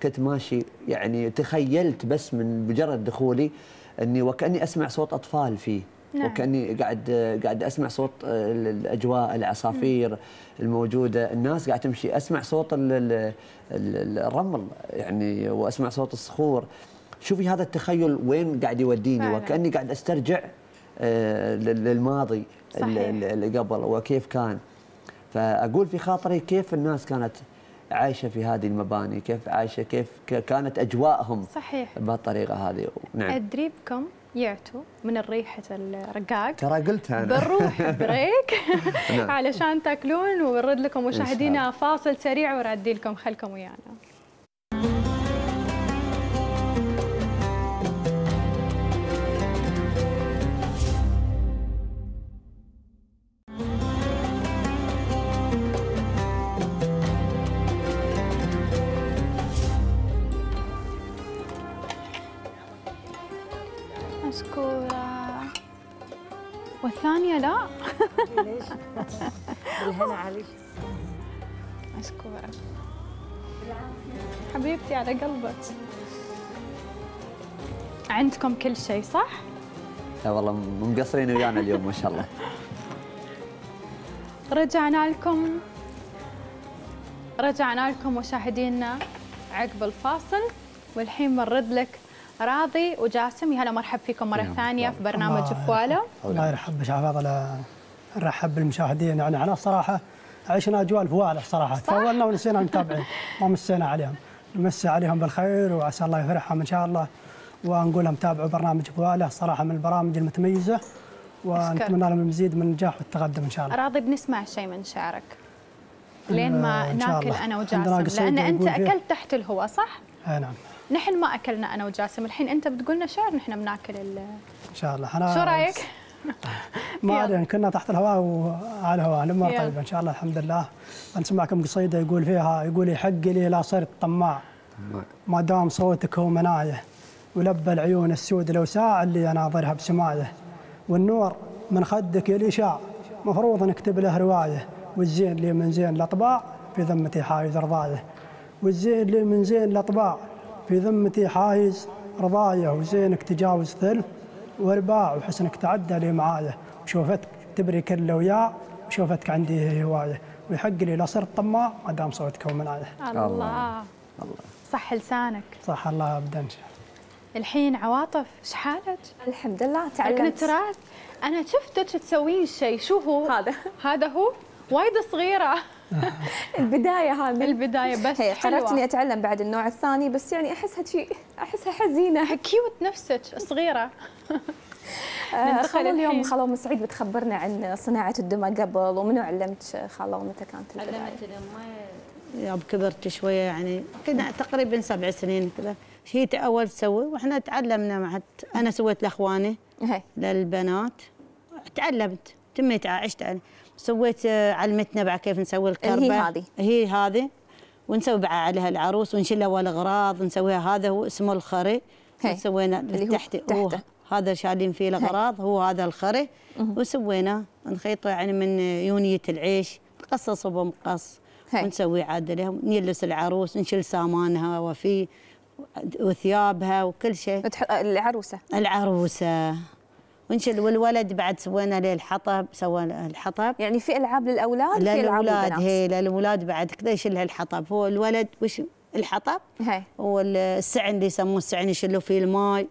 كنت ماشي يعني تخيلت بس من مجرد دخولي اني وكاني اسمع صوت اطفال فيه. نعم. وكأني قاعد أسمع صوت الأجواء، العصافير الموجودة، الناس قاعد تمشي، أسمع صوت الرمل يعني، وأسمع صوت الصخور. شوفي هذا التخيل وين قاعد يوديني فعلا. وكأني قاعد أسترجع للماضي اللي قبل وكيف كان. فأقول في خاطري كيف الناس كانت عايشة في هذه المباني، كيف عايشة، كيف كانت أجواءهم صحيح بهالطريقة هذه. نعم. أدريبكم يعتوا من ريحة الرقاق، ترى قلتها أنا بنروح بريك علشان تاكلون ونرد لكم مشاهدينا فاصل سريع ورادي لكم، خلكم ويانا. والثانية لا. ليش؟ بالهنا عليك. مشكورة. حبيبتي على قلبك. عندكم كل شيء صح؟ لا والله مقصرين ويانا اليوم ما شاء الله. رجعنا لكم مشاهدينا عقب الفاصل، والحين بنرد لك راضي وجاسم. يا هلا مرحب فيكم مرة ثانية في برنامج فوالة. الله يرحب بالشباب، الله نرحب بالمشاهدين. يعني أنا صراحة عشنا أجواء الفوالة صراحة، تفولنا ونسينا المتابعين، ما مسينا عليهم، نمسي عليهم بالخير وعسى الله يفرحهم إن شاء الله، ونقول لهم تابعوا برنامج فوالة صراحة من البرامج المتميزة، ونتمنى لهم المزيد من النجاح والتقدم إن شاء الله. راضي بنسمع شيء من شعرك لين ما ناكل أنا وجاسم، لأن أنت أكلت تحت الهواء صح؟ نعم. نحن ما أكلنا أنا وجاسم، الحين أنت بتقولنا شعر نحن بناكل إن شاء الله. أنا شو رأيك؟ ما أدري، كنا تحت الهواء وعلى الهواء، الأمور طيبة إن شاء الله الحمد لله. بنسمعكم قصيدة يقول فيها، يقول حق لي لا صرت طماع ما دام صوتك هو مناعيه، ولبى العيون السود لو ساعة اللي أناظرها بسماعيه، والنور من خدك اللي شاع مفروض نكتب له رواية، والزين لي من زين الأطباع في ذمتي حايز رضايه، والزين لي من زين الأطباع في ذمتي حايز رضايه، وزينك تجاوز ثلث ورباع وحسنك تعدى لي معايا، وشوفتك تبري كل وياع وشوفتك عندي هوايه، ويحق لي لا صرت طماع ما دام صوتك ومناعيه. الله الله صح لسانك. صح الله ابدا. الحين عواطف ايش حالك؟ الحمد لله تعلمت. انا شفتك تسوين شيء، شو هو؟ هذا هو وايد صغيره. البداية هذه البداية بس حلوة. اني اتعلم بعد النوع الثاني، بس يعني احسها شيء، احسها حزينة. كيوت نفسك صغيرة. خالو اليوم خالو مسعيد بتخبرنا عن صناعة الدمى قبل، ومنو علمت خالو متى كانت البداية؟ علمت الأم يوم كبرت شوية، يعني كنا تقريبا 7 سنين كذا، هي اول تسوي واحنا تعلمنا مع، انا سويت لاخواني للبنات، تعلمت تميت عشت علي. سويت علمتنا بعد كيف نسوي الكربة، هي هذه ونسوي بعد عليها العروس، ونشيلها والاغراض نسويها. هذا هو اسمه الخري، سوينا تحته هذا شالين فيه الاغراض، هو هذا الخري. وسوينا نخيطه يعني من يونية العيش، نقصصه بمقص ونسوي عادله، نلبس العروس، نشيل سامانها وفيه وثيابها وكل شيء. العروسة ونشل. والولد بعد سوينا له الحطب، سوينا الحطب. يعني في العاب للاولاد، في العاب للبنات. هي للولاد بعد كذا يشلها الحطب، هو الولد وش الحطب، والسعن اللي يسموه السعن، يشلوا فيه الماء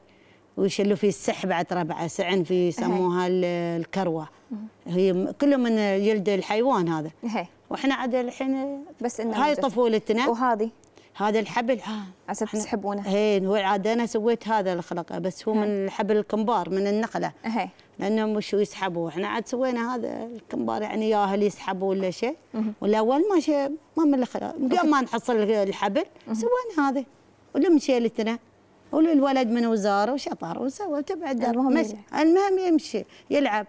ويشلوا فيه السح بعد ربعه، سعن في يسموها الكروه، هي كله من جلد الحيوان هذا. واحنا عاد الحين بس انه هاي طفولتنا، وهذه هذا الحبل عسى تسحبونه. هو عاد انا سويت هذا الخلقه، بس هو من الحبل الكمبار من النخله، لانهم وش يسحبوا. احنا عاد سوينا هذا الكمبار، يعني يا اهل يسحبوا ولا شيء، والاول ما شيء ما من الخلقه، ما نحصل الحبل سوينا هذا، ولم شيلتنا والولد من وزاره وشطر وسوى تبعد. المهم يمشي يلعب،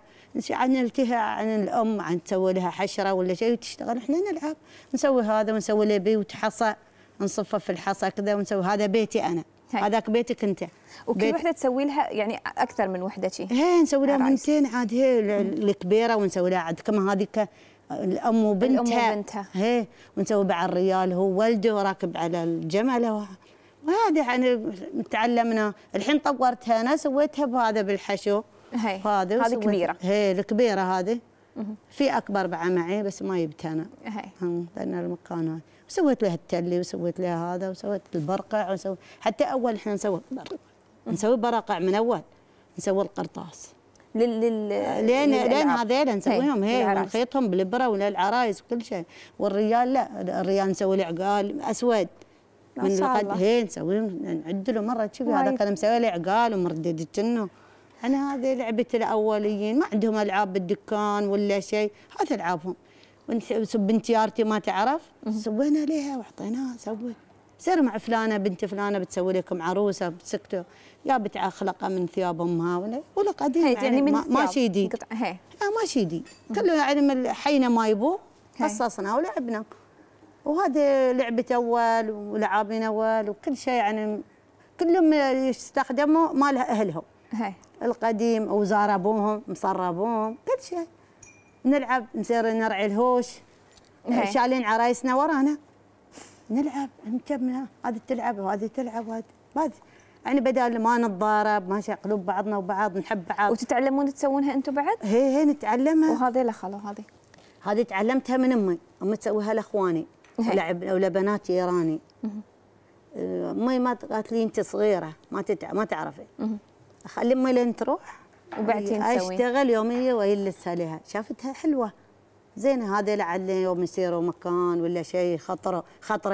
عن نلتهى عن الام، عن تسوي لها حشره ولا شيء وتشتغل، احنا نلعب نسوي هذا ونسوي له بي وتحصى، نصفه في الحصى كذا ونسوي. هذا بيتي انا، هذاك بيتك انت. وكل وحده تسوي لها يعني اكثر من وحده شيء؟ نسوي لها 200 عاد، هي الكبيره ونسوي لها عاد كما هذيك الام وبنتها، ونسوي بعد الريال هو ولده راكب على الجمل. وهذه يعني تعلمنا. الحين طورتها انا، سويتها بهذا بالحشو هذه كبيره، هي الكبيره هذه. في اكبر بقى معي بس ما جبتها انا، لان المكان هذا، وسويت لها التلي وسويت لها هذا وسويت البرقع وسويت، حتى اول احنا نسوي برقع. نسوي برقع من اول، نسوي القرطاس لين هذيلا نسويهم هي ونخيطهم بالابره وللعرايس وكل شيء. والريال لا، الريال نسوي له عقال اسود من القد هي نسويهم نعدله مره كذي. هذا كان مسوي له عقال ومرددتنه. أنا هذه لعبة الأوليين، ما عندهم ألعاب بالدكان ولا شيء، هذا ألعابهم. بنت يارتي ما تعرف، سوينا لها وحطيناها سوت. صار مع فلانة بنت فلانة بتسوي لكم عروسة بتسكتوا، يا بتعخلقة من ثياب أمها ولا قديم يعني ما شي جديد. ما شي جديد، كله علم حينا ما يبوه، قصصنا ولعبنا. وهذه لعبة أول ولعابين أول وكل شيء يعني كلهم يستخدموا مال أهلهم. القديم او زاربوهم مصربوهم كل شيء. نلعب نصير نرعي الهوش، شالين عرايسنا ورانا نلعب مكمله. هذه تلعب وهذه تلعب وهذه، يعني بدل ما نتضارب ما شيء، قلوب بعضنا وبعض نحب بعض. وتتعلمون تسوونها انتم بعد؟ هي نتعلمها. وهذه لا خلو، هذه تعلمتها من امي، امي تسويها لاخواني ولا بنات جيراني. امي ما قالت لي انت صغيره ما تعرفي، خلي امي لين تروح وبعدين اشتغل يوميه وهي اللي تساليها. شافتها حلوه زينه، هذه لعل يوم يصيروا مكان ولا شيء خطره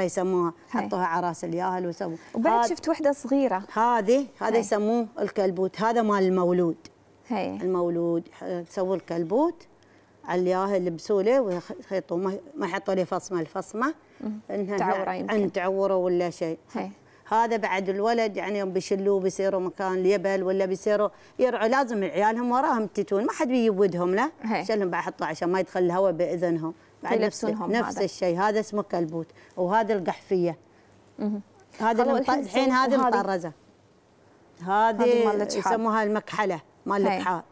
يسموها، حطوها على راس الياهل وسووا. وبعد شفت وحده صغيره، هذا يسموه الكلبوت، هذا مال المولود. المولود سووا الكلبوت على الياهل، لبسوا له ويخيطوا، ما يحطوا له فصمه، الفصمه انها تعوره ولا شيء. هذا بعد الولد يعني يوم بيشلوه بيصيروا مكان يبل ولا بيصيروا يرعوا، لازم عيالهم وراهم تتون، ما حد بيودهم له، شلهم بعد حطوا عشان ما يدخل الهواء باذنهم، بعد نفس الشيء. هذا اسمه كلبوت، وهذا القحفيه. هذا الحين هذه المطرزه، هذه يسموها المكحله مال الكحاء،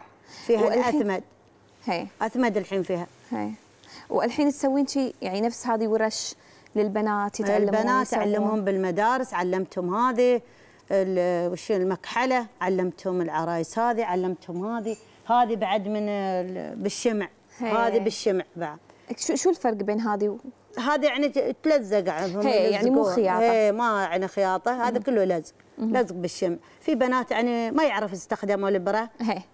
فيها الاثمد. اثمد الحين فيها. والحين تسوين شيء يعني نفس هذه ورش للبنات يتعلمون؟ البنات علمهم بالمدارس، علمتهم هذه وش المكحله، علمتهم العرايس هذه، علمتهم هذه بعد من بالشمع. هذه بالشمع بعد. شو الفرق بين هذه هذه يعني تلزق عندهم، يعني مو خياطه. ما يعني خياطه، هذا كله لزق، لزق بالشمع. في بنات يعني ما يعرف يستخدموا الابره،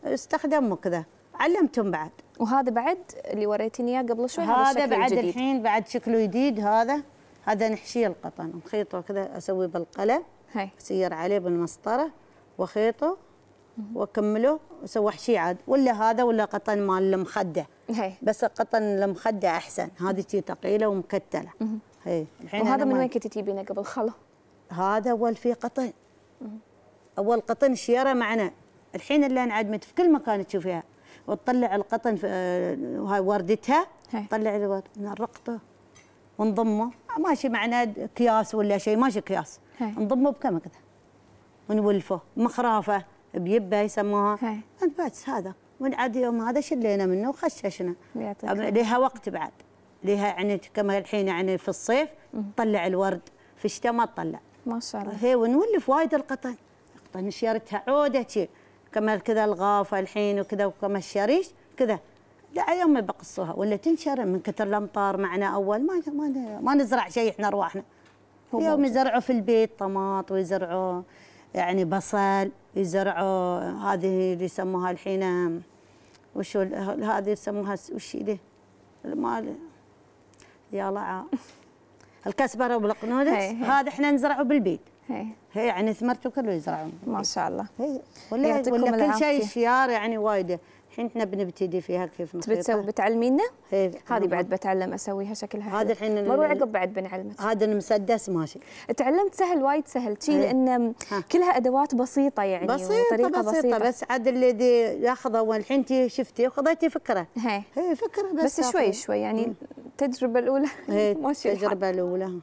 استخدموا كذا، علمتهم بعد. وهذا بعد اللي وريتني اياه قبل شوي، هذا بعد الجديد. الحين بعد شكله جديد. هذا نحشيه القطن، نخيطه كذا، اسوي بالقلم، اسير عليه بالمسطره واخيطه واكمله واسوي حشيه عاد. ولا هذا ولا قطن مال المخده، بس قطن المخده احسن، هذه تي ثقيله ومكتله. الحين وهذا من وين كنت تجيبينه قبل خله؟ هذا اول في قطن، اول قطن شيره معنا. الحين اللي انعدمت في كل مكان تشوفيها، وتطلع القطن وهاي وردتها، تطلع نرقطه ونضمه، ماشي معنا اكياس ولا شيء، ماشي اكياس، نضمه بكم كذا ونولفه مخرافه بيبه يسموها، بس هذا. ونعاد يوم هذا شلينا منه وخششنا، لها وقت بعد، لها يعني كما الحين يعني في الصيف تطلع الورد، في الشتاء ما تطلع. ما شاء الله. هي ونولف وايد القطن، قطن شيرتها عوده شي. كما كذا الغافه الحين وكذا، وكما الشريش كذا، لا يوم بقصوها ولا تنشر من كثر الامطار معنا. اول ما نزرع شيء احنا ارواحنا، يوم يزرعوا في البيت طماط ويزرعوا يعني بصل، يزرعوا هذه اللي يسموها الحين وشو هذه يسموها وش اللي المال يا لعا الكسبره والقنونس، هذا احنا نزرعه بالبيت. هي يعني ثمرته كله يزرعون ما شاء الله. ولا كل شيء شيار يعني وايده. الحين احنا بنبتدي فيها كيف نخيطها. بتعلمينا؟ هذه بعد بتعلم اسويها شكلها. هذا الحين مروه عقب بعد بنعلمك. هذا المسدس ماشي. تعلمت سهل، وايد سهل شي، لان كلها ادوات بسيطه يعني بسيطه بس عاد الذي ياخذه. والحين انت شفتي وخذيتي فكره. هي فكره بس شوي شوي يعني التجربه الاولى ماشي. التجربه الاولى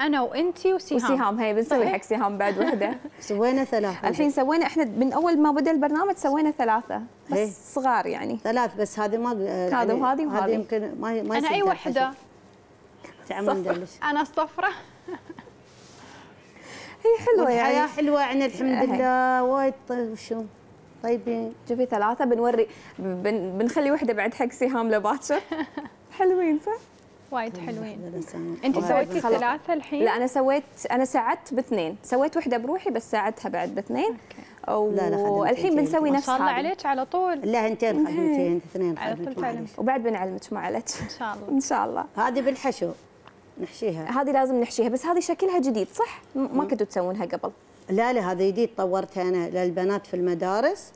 أنا وأنتي وسهام. هي بنسوي حق سهام بعد وحدة. سوينا ثلاثة الحين، سوينا إحنا من أول ما بدأ البرنامج سوينا ثلاثة بس صغار يعني ثلاث بس. هذه ما هذا وهذه وهذه يمكن ما أنا أي وحدة أنا الصفرة. هي حلوة يعني، حياة حلوة يعني الحمد لله وايد. شو طيبين. جيبي ثلاثة بنوري بنخلي وحدة بعد حق سهام لباكر. حلوين صح؟ وايد حلوين. انت سويتي ثلاثة الحين؟ لا انا سويت، انا ساعدت باثنين، سويت وحدة بروحي بس ساعدتها بعد باثنين. والحين بنسوي نفس هذا. ما شاء الله عليك على طول. لا انتين خدمتين، اثنين خدمتين وبعد بنعلمك ما عليك. ان شاء الله. ان شاء الله. هذه بالحشو نحشيها. هذه لازم نحشيها، بس هذه شكلها جديد صح؟ ما كنتوا تسوونها قبل. لا لا هذا جديد طورتها انا للبنات في المدارس.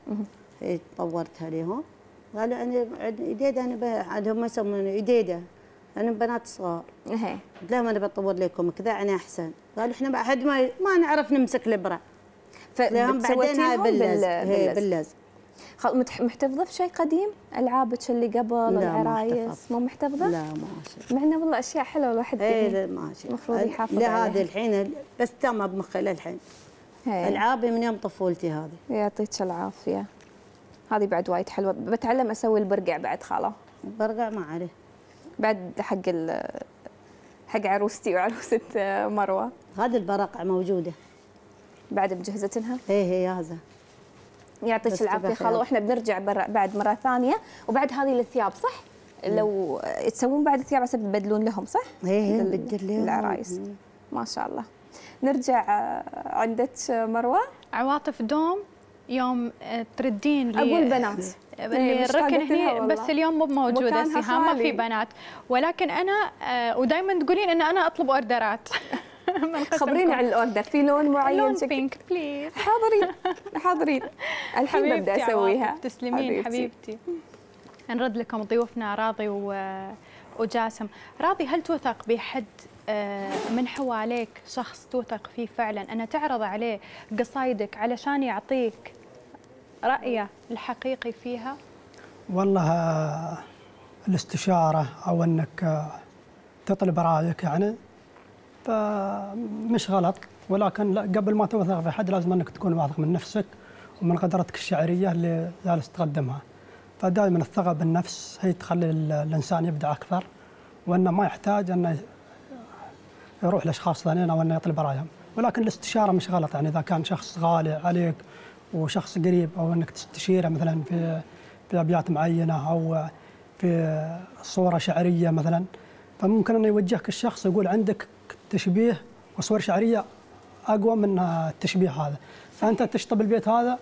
طورتها لهم. هذا انا عديده، انا عندهم ما يسمونه عديده. أنا بنات صغار. لهم أنا بطور لكم كذا أنا أحسن. قالوا إحنا بعد ما نعرف نمسك الإبرة. فلهم بعدين باللزق. محتفظة في شيء قديم؟ ألعابك اللي قبل، العرايس، مو محتفظة؟ لا ماشي. مع إنه والله أشياء حلوة الواحد ماشي المفروض يحافظ عليها. لا هذه الحين بس تامة بمخي للحين. ألعابي من يوم طفولتي هذه. يعطيك العافية. هذه بعد وايد حلوة، بتعلم أسوي البرقع بعد خاله. البرقع ما عليه. بعد حق عروستي وعروسة مروة. هذه البراقع موجودة. بعد مجهزتنها؟ هي جاهزة. يعطيك العافية خالو، احنا بنرجع بعد مرة ثانية، وبعد هذه للثياب صح؟ لو تسوون بعد ثياب عسى تبدلون لهم صح؟ هي نبدل لهم العرايس. ما شاء الله. نرجع عندك مروة. عواطف دوم يوم تردين لي أبو البنات. الركن هني بس اليوم مو موجوده سهام، ما في بنات، ولكن انا ودائما تقولين ان انا اطلب اوردرات. خبريني عن الاوردر، في لون معين؟ لون بينك بليز. حاضرين حاضرين الحين ببدا اسويها. تسلمين حبيبتي. نرد لكم ضيوفنا راضي وجاسم. راضي، هل توثق بحد من حواليك، شخص توثق فيه فعلا ان تعرض عليه قصايدك علشان يعطيك رأيه الحقيقي فيها؟ والله الاستشارة أو أنك تطلب رأيك يعني فمش غلط، ولكن قبل ما توثق في حد لازم أنك تكون واثق من نفسك ومن قدرتك الشعرية اللي جالس تقدمها. فدائما الثقة بالنفس هي تخلي الإنسان يبدع أكثر، وأنه ما يحتاج أنه يروح لأشخاص ثانيين أو أنه يطلب رأيهم، ولكن الاستشارة مش غلط. يعني إذا كان شخص غالي عليك وشخص قريب، او انك تستشيره مثلا في ابيات معينه او في صوره شعريه مثلا، فممكن انه يوجهك الشخص يقول عندك تشبيه وصور شعريه اقوى من التشبيه هذا، فانت تشطب البيت هذا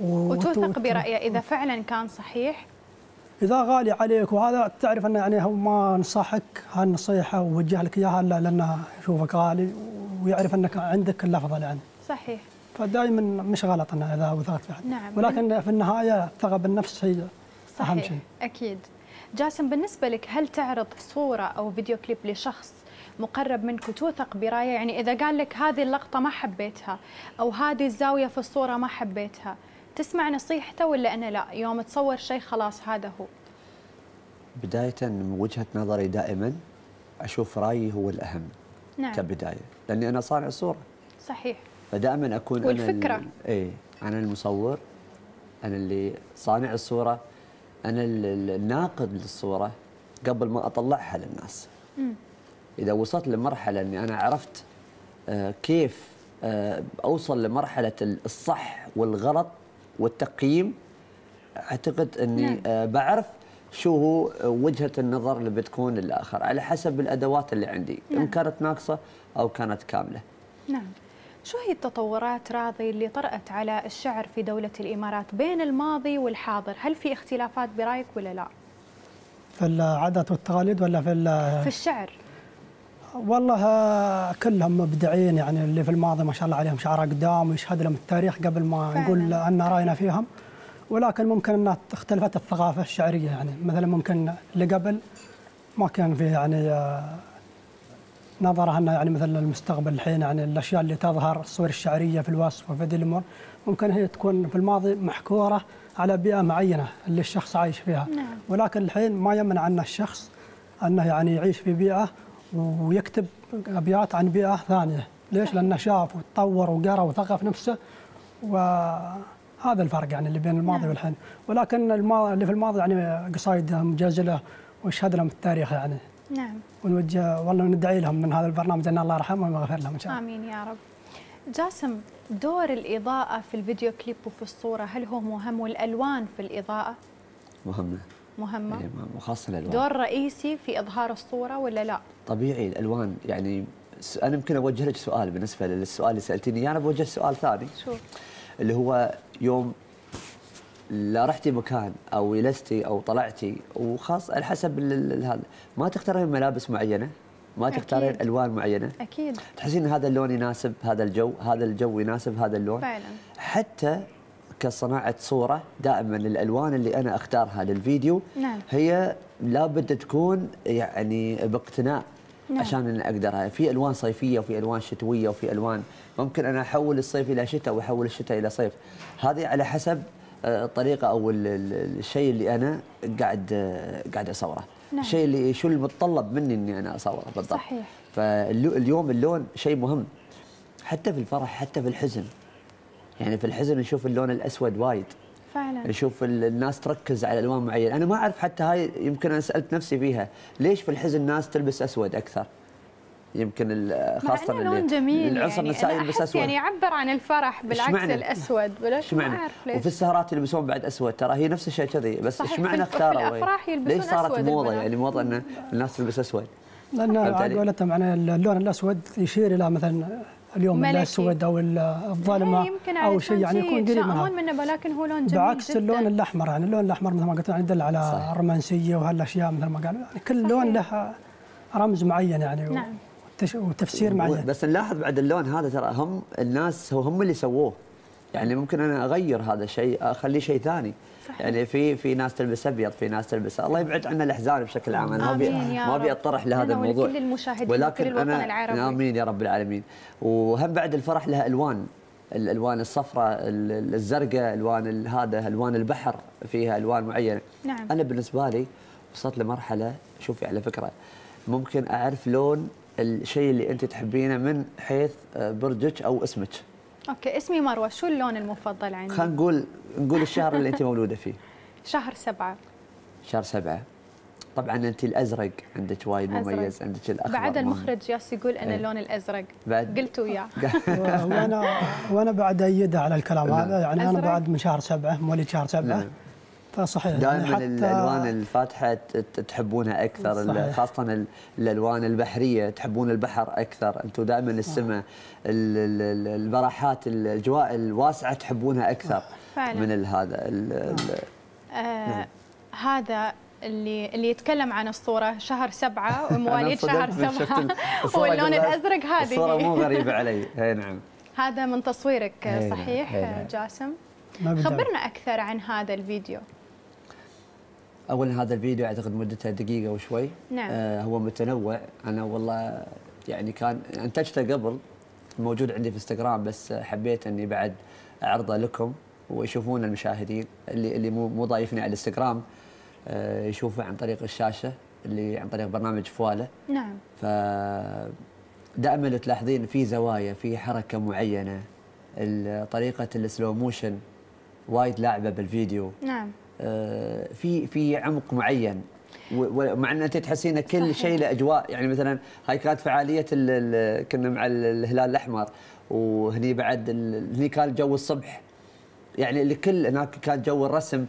وتوثق برايه اذا فعلا كان صحيح. اذا غالي عليك وهذا تعرف انه يعني هو ما نصحك هالنصيحه ووجه لك اياها الا لانه يشوفك غالي ويعرف انك عندك الافضل يعني. صحيح. فدائما مش غلط انه اذا وثقت في حد. نعم. ولكن في النهايه الثقه بالنفس هي اهم شيء. اكيد. جاسم، بالنسبه لك هل تعرض صوره او فيديو كليب لشخص مقرب منك وتوثق برايه؟ يعني اذا قال لك هذه اللقطه ما حبيتها او هذه الزاويه في الصوره ما حبيتها، تسمع نصيحته ولا انا لا؟ يوم تصور شيء خلاص هذا هو. بدايه من وجهه نظري دائما اشوف رايي هو الاهم. نعم. كبدايه، لاني انا صانع الصوره. صحيح. فدائما اكون والفكرة. انا انا المصور، انا اللي صانع الصوره، انا الناقد للصوره قبل ما اطلعها للناس. اذا وصلت لمرحله اني انا عرفت كيف اوصل لمرحله الصح والغلط والتقييم، اعتقد اني بعرف شو هو وجهه النظر اللي بتكون للاخر على حسب الادوات اللي عندي. نعم. ان كانت ناقصه او كانت كامله. نعم. شو هي التطورات راضي اللي طرأت على الشعر في دولة الإمارات بين الماضي والحاضر؟ هل في اختلافات برأيك ولا لا؟ في العادات والتقاليد ولا في الشعر؟ والله كلهم مبدعين، يعني اللي في الماضي ما شاء الله عليهم شعراء قدام ويشهد لهم التاريخ قبل ما فعلا نقول أن رأينا فيهم، ولكن ممكن أنها اختلفت الثقافة الشعرية. يعني مثلا ممكن اللي قبل ما كان فيه يعني نظرة أن يعني مثلا المستقبل الحين، يعني الأشياء اللي تظهر الصور الشعرية في الوصف وفي ذي الأمور ممكن هي تكون في الماضي محكورة على بيئة معينة اللي الشخص عايش فيها. نعم. ولكن الحين ما يمنع عن الشخص أنه يعني يعيش في بيئة ويكتب أبيات عن بيئة ثانية. ليش؟ لأنه شاف وتطور وقرأ وثقف نفسه، وهذا الفرق يعني اللي بين الماضي. نعم. والحين. ولكن اللي في الماضي يعني قصايد مجازلة ويشهد لهم التاريخ يعني. نعم. ونوجه والله وندعي لهم من هذا البرنامج ان الله يرحمهم ويغفر لهم ان شاء الله. امين يا رب. جاسم، دور الإضاءة في الفيديو كليب وفي الصورة هل هو مهم؟ والألوان في الإضاءة مهمة يعني، وخاصة الألوان دور رئيسي في إظهار الصورة ولا لا؟ طبيعي الألوان يعني. أنا يمكن أوجه لك سؤال، بالنسبة للسؤال اللي سألتني أنا بوجه سؤال ثاني، شو اللي هو يوم لا رحتي مكان أو لستي أو طلعتي، وخاص على حسب هذا، ما تختارين ملابس معينة، ما تختارين أكيد. ألوان معينة أكيد، تحسين هذا اللون يناسب هذا الجو، هذا الجو يناسب هذا اللون فعلا. حتى كصناعة صورة دائما الألوان اللي أنا أختارها للفيديو نعم. هي لابد تكون يعني باقتناء نعم. عشان أنا أقدرها. في ألوان صيفية وفي ألوان شتوية وفي ألوان ممكن أنا أحول الصيف إلى شتاء وأحول الشتاء إلى صيف، هذه على حسب الطريقة أو الشيء اللي أنا قاعد أصوره نعم. الشيء اللي شو المتطلب مني إني أنا أصوره بالضبط صحيح. فاليوم اللون شيء مهم، حتى في الفرح، حتى في الحزن. يعني في الحزن نشوف اللون الأسود وايد فعلا، نشوف الناس تركز على ألوان معينة. أنا ما أعرف حتى هاي، يمكن أنا سألت نفسي فيها ليش في الحزن الناس تلبس أسود أكثر، يمكن خاصة العنصر النسائي يلبس أسود يعني يعبر عن الفرح، بالعكس الأسود ولكن ما أعرف ليش. وفي السهرات يلبسون بعد أسود، ترى هي نفس الشيء كذي، بس إيش معنى اختاروا؟ ليش صارت موضة يعني موضة أن الناس تلبس أسود؟ لأن على قولتهم معنى اللون الأسود يشير إلى مثلا اليوم الأسود أو الظلمة أو شيء يعني يكون قريب منه، ولكن هو لون جميل بعكس جداً. الون الأحمر يعني اللون الأحمر مثل ما قلت يدل على الرومانسية وهالأشياء مثل ما قالوا يعني كل صحيح. لون له رمز معين يعني نعم. وتفسير معين. بس نلاحظ بعد اللون هذا ترى هم الناس هم اللي سووه، يعني ممكن أنا أغير هذا الشيء أخليه شيء ثاني صحيح. يعني في ناس تلبس أبيض، في ناس تلبس، الله يبعد عنا الأحزان بشكل عام، أنا ما أبي أطرح لهذا الموضوع ولكل المشاهدين ولكن الوطن العربي. آمين يا رب العالمين. وهم بعد الفرح لها ألوان، الألوان الصفراء، الزرقاء، ألوان هذا، ألوان البحر فيها ألوان معينة نعم. أنا بالنسبة لي وصلت لمرحلة، شوفي على فكرة ممكن أعرف لون الشيء اللي أنت تحبينه من حيث برجك أو اسمك. اوكي، اسمي مروه، شو اللون المفضل عندك؟ خلينا نقول الشهر اللي انت مولوده فيه. شهر 7. طبعا انت الازرق عندك وايد مميز، عندك الاخضر بعد المخرج ياس يقول انا اللون الازرق قلتوا اياه وانا بعد ايده على الكلام هذا يعني انا بعد من شهر 7 مولد شهر 7 فصحيح دائما يعني الالوان الفاتحه تحبونها اكثر، خاصه الالوان البحريه، تحبون البحر اكثر انتم دائما، السماء، البراحات، الاجواء الواسعه تحبونها اكثر فعلا. من هذا نعم. هذا اللي يتكلم عن الصوره شهر 7 ومواليد شهر 7 واللون الازرق، هذه الصوره مو غريبه علي هي نعم. هذا من تصويرك هي صحيح هي جاسم، خبرنا اكثر عن هذا الفيديو. أولا هذا الفيديو أعتقد مدته دقيقة وشوي نعم. هو متنوع، أنا والله يعني كان أنتجته قبل، موجود عندي في انستغرام، بس حبيت أني بعد أعرضه لكم ويشوفون المشاهدين اللي مو ضايفني على الانستغرام، يشوفه عن طريق الشاشة اللي عن طريق برنامج فوالة نعم. فدائما تلاحظين في زوايا، في حركة معينة، طريقة السلو موشن وايد لاعبة بالفيديو نعم. في عمق معين، ومع ان انت تحسين كل شيء له اجواء، يعني مثلا هاي كانت فعاليه كنا مع الهلال الاحمر، وهني بعد هني كان جو الصبح، يعني لكل هناك كان جو الرسم،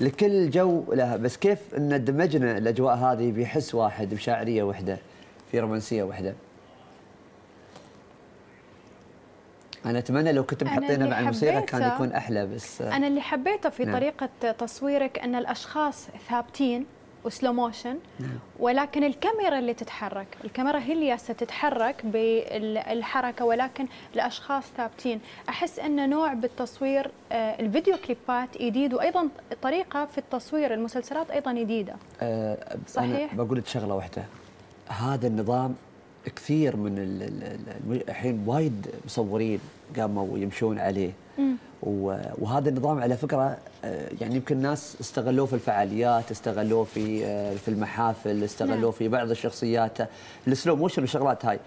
لكل جو لها، بس كيف ان دمجنا الاجواء هذه بحس واحد، بشاعريه واحده، في رومانسيه واحده. أنا أتمنى لو كنت محطينه مع الموسيقى كان يكون أحلى، بس أنا اللي حبيته في نعم. طريقة تصويرك أن الأشخاص ثابتين وسلو موشن نعم. ولكن الكاميرا اللي تتحرك، الكاميرا هي اللي ستتحرك بالحركة، ولكن الأشخاص ثابتين. أحس أن نوع بالتصوير الفيديو كليبات جديد، وأيضا طريقة في التصوير المسلسلات أيضا جديدة صحيح. أنا بقول لك شغلة واحدة، هذا النظام كثير من الحين وايد مصورين قاموا يمشون عليه وهذا النظام على فكره يعني يمكن الناس استغلوه في الفعاليات، استغلوه في المحافل، استغلوه في بعض الشخصيات، السلو موشن والشغلات هاي.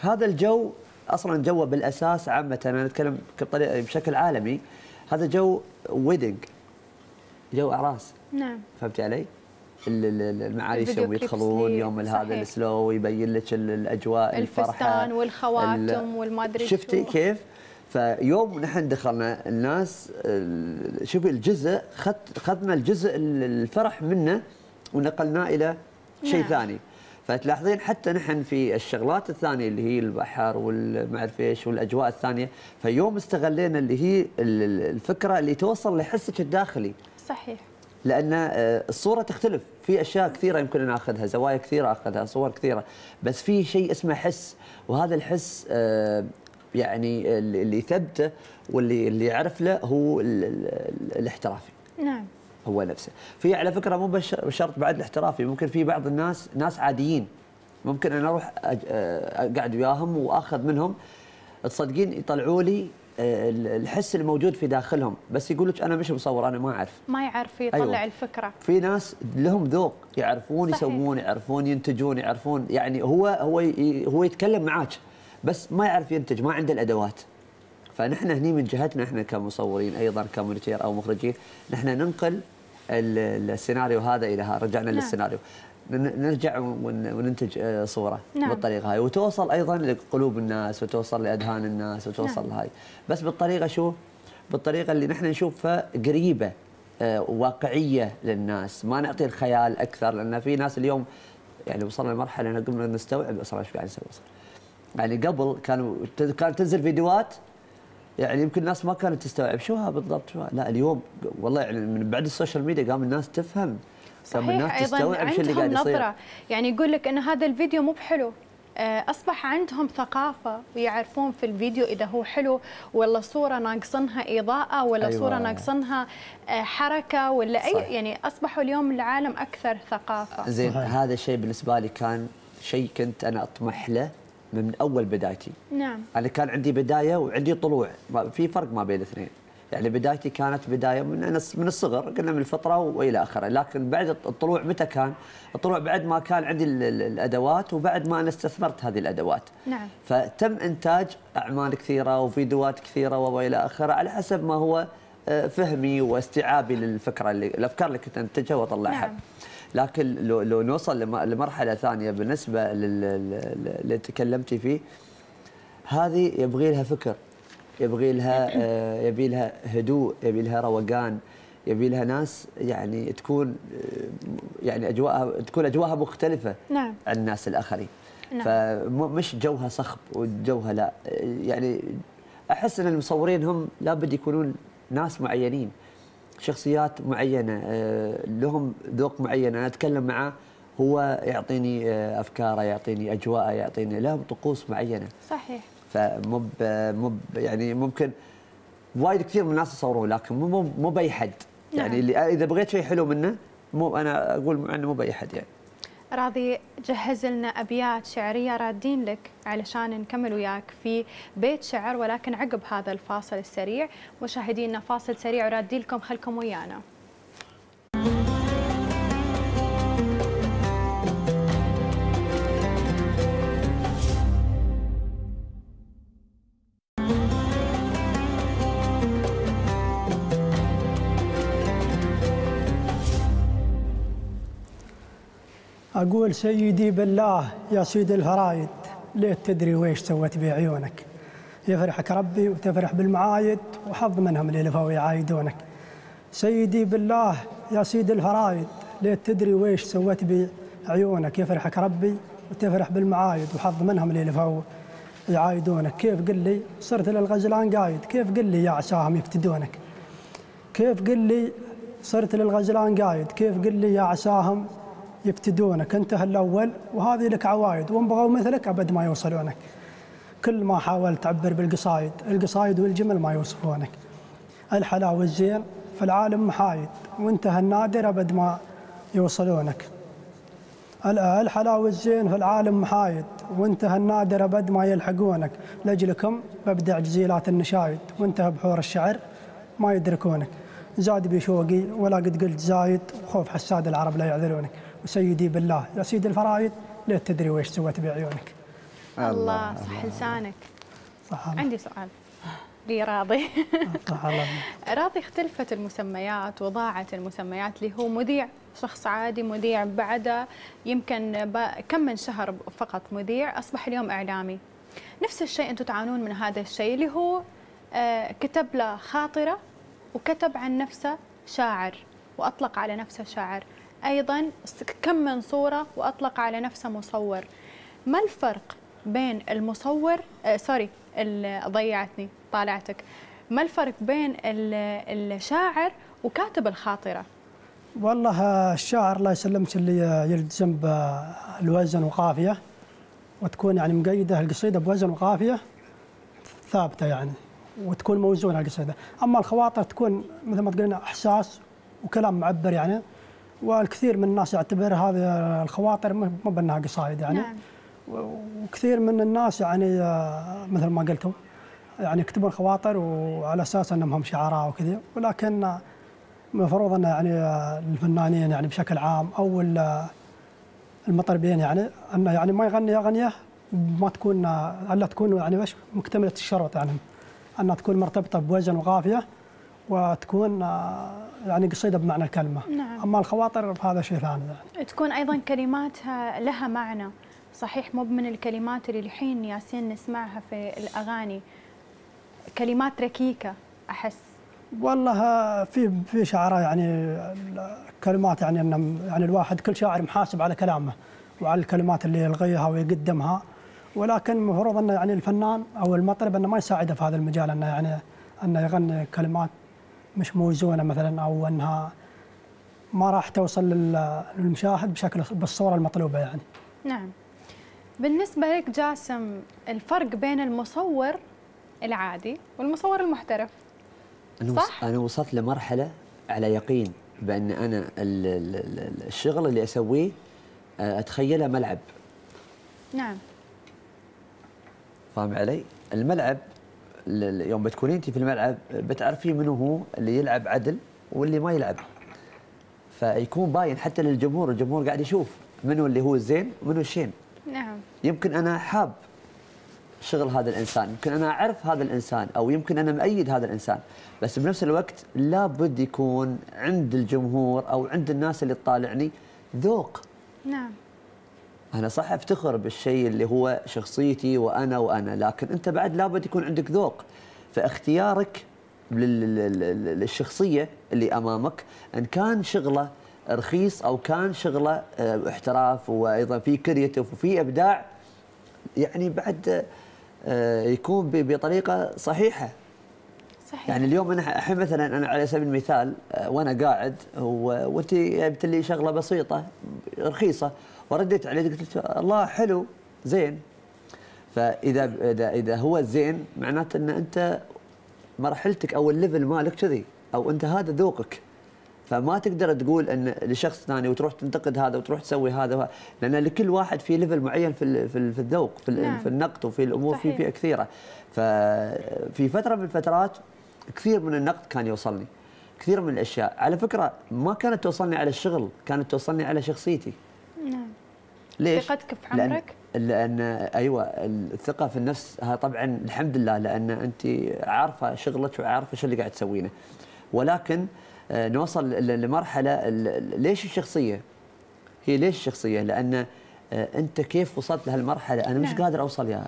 هذا الجو اصلا جوه بالاساس عامه، انا اتكلم بشكل عالمي، هذا جو ويدنج، جو اعراس نعم، فهمتي علي؟ المعاري يسوي يدخلون يوم هذا السلو يبين لك الاجواء الفستان والخواتم والمادري. شفتي كيف؟ فيوم نحن دخلنا الناس شوفي الجزء خذنا الجزء الفرح منه ونقلناه الى شيء ثاني. فتلاحظين حتى نحن في الشغلات الثانيه اللي هي البحر والمعرف ايش والاجواء الثانيه، فيوم استغلينا اللي هي الفكره اللي توصل لحسك الداخلي. صحيح. لان الصوره تختلف، في اشياء كثيره يمكن أن اخذها، زوايا كثيره اخذها، صور كثيره، بس في شيء اسمه حس، وهذا الحس يعني اللي ثبته واللي يعرف له هو الاحترافي. نعم. هو نفسه. في على فكره مو بشرط بعد الاحترافي، ممكن في بعض الناس ناس عاديين ممكن انا اروح اقعد وياهم واخذ منهم، تصدقين يطلعوا لي الحس الموجود في داخلهم، بس يقول لك انا مش مصور، انا ما اعرف. ما يعرف يطلع. أيوة. الفكره. في ناس لهم ذوق، يعرفون يسوون، يعرفون ينتجون، يعرفون يعني هو يتكلم معاك بس ما يعرف ينتج، ما عنده الادوات. فنحن هني من جهتنا احنا كمصورين ايضا كمونتير او مخرجين، نحن ننقل السيناريو هذا الى رجعنا. نعم. للسيناريو نرجع وننتج صوره. نعم. بالطريقه هاي، وتوصل ايضا لقلوب الناس وتوصل لاذهان الناس وتوصل. نعم. لهاي، بس بالطريقه شو؟ بالطريقه اللي نحن نشوفها قريبه واقعيه للناس، ما نعطي الخيال اكثر، لان في ناس اليوم يعني وصلنا لمرحله ان قمنا نستوعب اصلا ايش قاعد نسوي اصلا. يعني قبل كانت تنزل فيديوهات يعني يمكن الناس ما كانت تستوعب شوها بالضبط شوها، لا اليوم والله يعني من بعد السوشيال ميديا قام الناس تفهم. صحيح. قام الناس تستوعب شو اللي قاعد يصير. نظرة. يعني يقول لك ان هذا الفيديو مو بحلو، اصبح عندهم ثقافه ويعرفون في الفيديو اذا هو حلو ولا صوره ناقصنها اضاءه ولا. أيوة. صوره ناقصنها حركه ولا. صح. اي يعني اصبحوا اليوم العالم اكثر ثقافه. زين. هذا الشيء بالنسبه لي كان شيء كنت انا اطمح له من اول بدايتي. نعم. انا كان عندي بدايه وعندي طلوع، في فرق ما بين الاثنين. يعني بدايتي كانت بدايه من الصغر، قلنا من الفطره والى اخره، لكن بعد الطلوع متى كان؟ الطلوع بعد ما كان عندي الادوات وبعد ما انا استثمرت هذه الادوات. نعم. فتم انتاج اعمال كثيره وفيديوهات كثيره والى اخره على حسب ما هو فهمي واستيعابي للفكره اللي الافكار اللي كنت انتجها واطلعها. نعم. لكن لو نوصل لمرحله ثانيه بالنسبه اللي تكلمتي فيه، هذه يبغي لها فكر، يبي لها هدوء، يبي لها روقان، يبي لها ناس يعني تكون يعني اجواءها مختلفه. نعم. عن الناس الاخرين. نعم. فمش جوها صخب وجوها لا، يعني احس ان المصورين هم لابد يكونون ناس معينين، شخصيات معينه لهم ذوق معين، انا اتكلم معه هو يعطيني افكاره، يعطيني اجواءه، يعطيني لهم طقوس معينه. صحيح. فمو يعني ممكن وايد كثير من الناس يصورون لكن مو باي حد. نعم. يعني اللي اذا بغيت شيء حلو منه مو انا اقول عنه مو باي حد يعني. راضي جهز لنا أبيات شعرية رادين لك علشان نكمل وياك في بيت شعر، ولكن عقب هذا الفاصل السريع. مشاهدينا فاصل سريع ورادين لكم، خلكم ويانا. أقول سيدي بالله يا سيد الفرايد، ليت تدري ويش سوت بعيونك، يفرحك ربي وتفرح بالمعايد وحظ منهم اللي لفوا يعايدونك. سيدي بالله يا سيد الفرايد، ليت تدري ويش سوت بعيونك، يفرحك ربي وتفرح بالمعايد وحظ منهم اللي لفوا يعايدونك. كيف قل لي صرت للغزلان قايد، كيف قل لي يا عساهم يفتدونك، كيف قل لي صرت للغزلان قايد، كيف قل لي يا عساهم يبتدونك. انت هالاول وهذه لك عوايد، وان بغوا مثلك ابد ما يوصلونك. كل ما حاولت تعبر بالقصايد، القصايد والجمل ما يوصفونك. الحلاوه والزين في العالم محايد، وانت هالنادر ابد ما يوصلونك. الحلاوه والزين في العالم محايد، وانت هالنادر ابد ما يلحقونك. لاجلكم ببدع جزيلات النشايد، وانت بحور الشعر ما يدركونك. زاد بشوقي ولا قد قلت زايد، وخوف حساد العرب لا يعذلونك. وسيدي بالله يا سيد الفرايد، لا تدري ويش سوت بعيونك. الله صح لسانك. عندي سؤال، لراضي. راضي اختلفت المسميات وضاعت المسميات، اللي هو مذيع، شخص عادي مذيع، بعده يمكن كم من شهر فقط مذيع، أصبح اليوم إعلامي. نفس الشيء أنتم تعانون من هذا الشيء، اللي هو كتب له خاطرة وكتب عن نفسه شاعر وأطلق على نفسه شاعر، أيضا كم من صورة وأطلق على نفسه مصور. ما الفرق بين المصور ضيعتني طالعتك، ما الفرق بين الشاعر وكاتب الخاطرة؟ والله الشاعر الله يسلمك اللي يلتزم بالوزن وقافية، وتكون يعني مقيدة القصيدة بوزن وقافية ثابتة يعني، وتكون موزونة القصيدة. أما الخواطر تكون مثل ما تقولنا إحساس وكلام معبر يعني، والكثير من الناس يعتبر هذه الخواطر ما بأنها قصائد يعني. نعم. وكثير من الناس يعني مثل ما قلتوا يعني يكتبون خواطر وعلى اساس انهم شعراء وكذا، ولكن المفروض ان يعني الفنانين يعني بشكل عام او المطربين يعني انه يعني ما يغني اغنيه ما تكون الا تكون يعني وش مكتمله الشروط يعني، انها تكون مرتبطه بوزن وقافيه وتكون يعني قصيده بمعنى الكلمه. نعم. اما الخواطر فهذا شيء ثاني يعني، تكون ايضا كلماتها لها معنى. صحيح، مو من الكلمات اللي الحين ياسين نسمعها في الأغاني، كلمات ركيكة أحس. والله في شعراء يعني كلمات يعني أن يعني الواحد كل شاعر محاسب على كلامه وعلى الكلمات اللي يلغيها ويقدمها، ولكن المفروض أن يعني الفنان أو المطرب أنه ما يساعده في هذا المجال، أنه يعني أنه يغني كلمات مش موزونة مثلا، أو أنها ما راح توصل للمشاهد بالصورة المطلوبة يعني. نعم. بالنسبة لك جاسم، الفرق بين المصور العادي والمصور المحترف صح؟ أنا وصلت لمرحلة على يقين بأن أنا الشغل اللي أسويه أتخيله ملعب. نعم. فاهم علي؟ الملعب يوم بتكونين أنت في الملعب بتعرفين منو هو اللي يلعب عدل واللي ما يلعب، فيكون باين حتى للجمهور، الجمهور قاعد يشوف منو اللي هو الزين ومنو الشين. نعم. يمكن أنا حاب شغل هذا الإنسان، يمكن أنا أعرف هذا الإنسان، أو يمكن أنا مؤيد هذا الإنسان، بس بنفس الوقت لابد يكون عند الجمهور أو عند الناس اللي تطالعني ذوق. نعم. أنا صح أفتخر بالشيء اللي هو شخصيتي وأنا، لكن أنت بعد لابد يكون عندك ذوق، فاختيارك للشخصية اللي أمامك إن كان شغله رخيص او كان شغله احتراف وايضا في كرياتيف وفي ابداع، يعني بعد يكون بطريقه صحيحه. صحيح. يعني اليوم انا الحين مثلا انا على سبيل المثال وانا قاعد وانت جبت لي شغله بسيطه رخيصه ورديت عليه قلت الله حلو زين، فاذا اذا هو زين معناته ان انت مرحلتك او الليفل مالك كذي، او انت هذا ذوقك، فما تقدر تقول ان لشخص ثاني وتروح تنتقد هذا وتروح تسوي هذا، لان لكل واحد في ليفل معين في الذوق، في النقد وفي الامور في كثيره. ففي فتره من الفترات كثير من النقد كان يوصلني، كثير من الاشياء على فكره ما كانت توصلني على الشغل، كانت توصلني على شخصيتي. نعم. ليش؟ ثقتك في عمرك؟ لأن ايوه الثقه في النفس طبعا الحمد لله، لان انت عارفه شغلك وعارفه شو اللي قاعد تسوينه، ولكن نوصل لمرحلة ليش الشخصية؟ هي ليش الشخصية؟ لأن أنت كيف وصلت لهالمرحلة؟ أنا مش قادر أوصل يا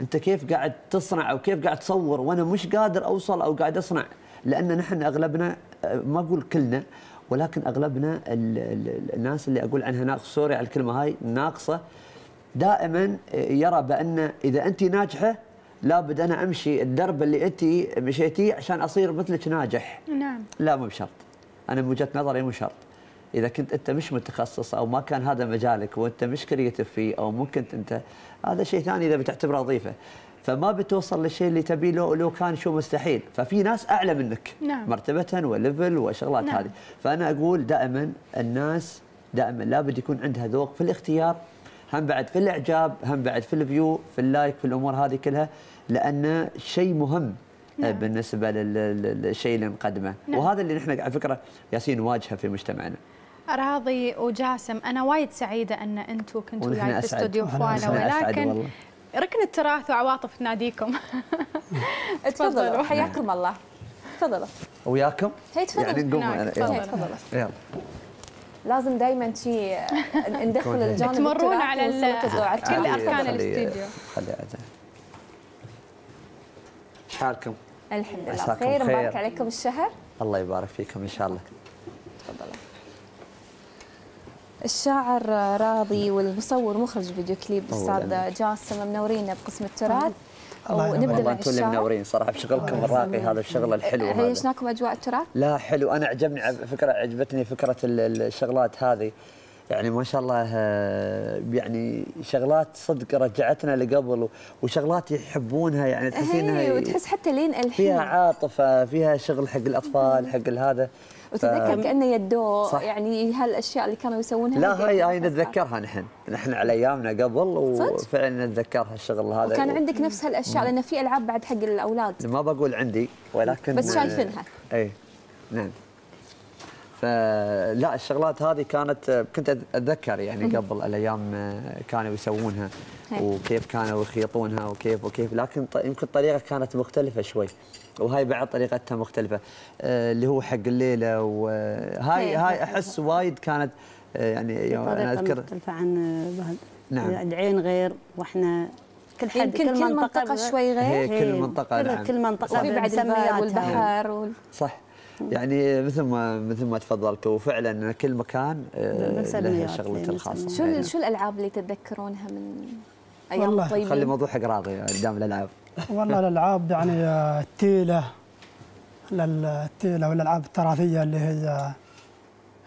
أنت، كيف قاعد تصنع أو كيف قاعد تصور وأنا مش قادر أوصل أو قاعد أصنع، لأن نحن أغلبنا، ما أقول كلنا ولكن أغلبنا الناس اللي أقول عنها ناقص، سوري على الكلمة هاي ناقصة، دائما يرى بأن إذا أنت ناجحة لابد أنا أمشي الدرب اللي أنت مشيتيه عشان أصير مثلك ناجح. نعم. لا مو بشرط، أنا من وجهة نظري مو شرط. إذا كنت أنت مش متخصص أو ما كان هذا مجالك وأنت مش كريتيف فيه أو ممكن أنت، هذا شيء ثاني إذا بتعتبره وظيفة، فما بتوصل للشيء اللي تبيه لو كان شو مستحيل، ففي ناس أعلى منك. نعم. مرتبة وليفل وشغلات. نعم. هذه، فأنا أقول دائما الناس دائما لابد يكون عندها ذوق في الاختيار، هم بعد في الإعجاب، هم بعد في الفيو، في اللايك، في الأمور هذه كلها، لأن شيء مهم. نعم. بالنسبة للشيء اللي نقدمه. نعم. وهذا اللي نحن على فكرة ياسين نواجهه في مجتمعنا. راضي وجاسم، أنا وايد سعيدة أن أنتم كنتوا في استوديو فوالة، ولكن ركن التراث وعواطف تناديكم. تفضلوا حياكم الله. تفضلوا وياكم؟ هي تفضلوا يعني نقوم تفضلوا يلا. لازم دائما شيء ندخل الجانب تمرون على كل اركان الاستديو. خلي حالكم؟ الحمد لله بخير، مبارك عليكم الشهر. الله يبارك فيكم ان شاء الله. تفضلوا. الشاعر راضي والمصور مخرج فيديو كليب الاستاذ جاسم منورينا بقسم التراث. ونبدا مع انتم اللي منورين صراحه بشغلكم الراقي هذا، الشغل الحلو هذا. عيشناكم اجواء التراث؟ لا حلو، انا عجبني فكره، عجبتني فكره الشغلات هذه يعني ما شاء الله، يعني شغلات صدق رجعتنا لقبل وشغلات يحبونها يعني تحسينها وتحس حتى لين الحين فيها عاطفه، فيها شغل حق الاطفال حق هذا وتتذكر كأنه يدو يعني هالاشياء اللي كانوا يسوونها. لا هاي نتذكرها نحن على ايامنا قبل وفعلا نتذكرها الشغل هذا. وكان عندك نفس هالاشياء لان في العاب بعد حق الاولاد، ما بقول عندي ولكن بس شايفينها. اي نعم. فلا الشغلات هذه كانت كنت اتذكر يعني قبل الايام كانوا يسوونها وكيف كانوا يخيطونها وكيف لكن يمكن الطريقه كانت مختلفه شوي، وهاي بعد طريقتها مختلفه اللي هو حق الليله، وهاي احس وايد كانت يعني انا اذكر مختلفه عن نعم العين غير، واحنا كل حد كل منطقه شوي غير، كل منطقه نعم كل منطقه في بعد الماء والبحر صح يعني مثل ما تفضلت. وفعلا كل مكان له شغلته الخاصه. شو الالعاب اللي تتذكرونها من ايام طيبين؟ خلي موضوع حق راضي قدام الالعاب. والله الالعاب يعني التيله والالعاب التراثيه اللي هي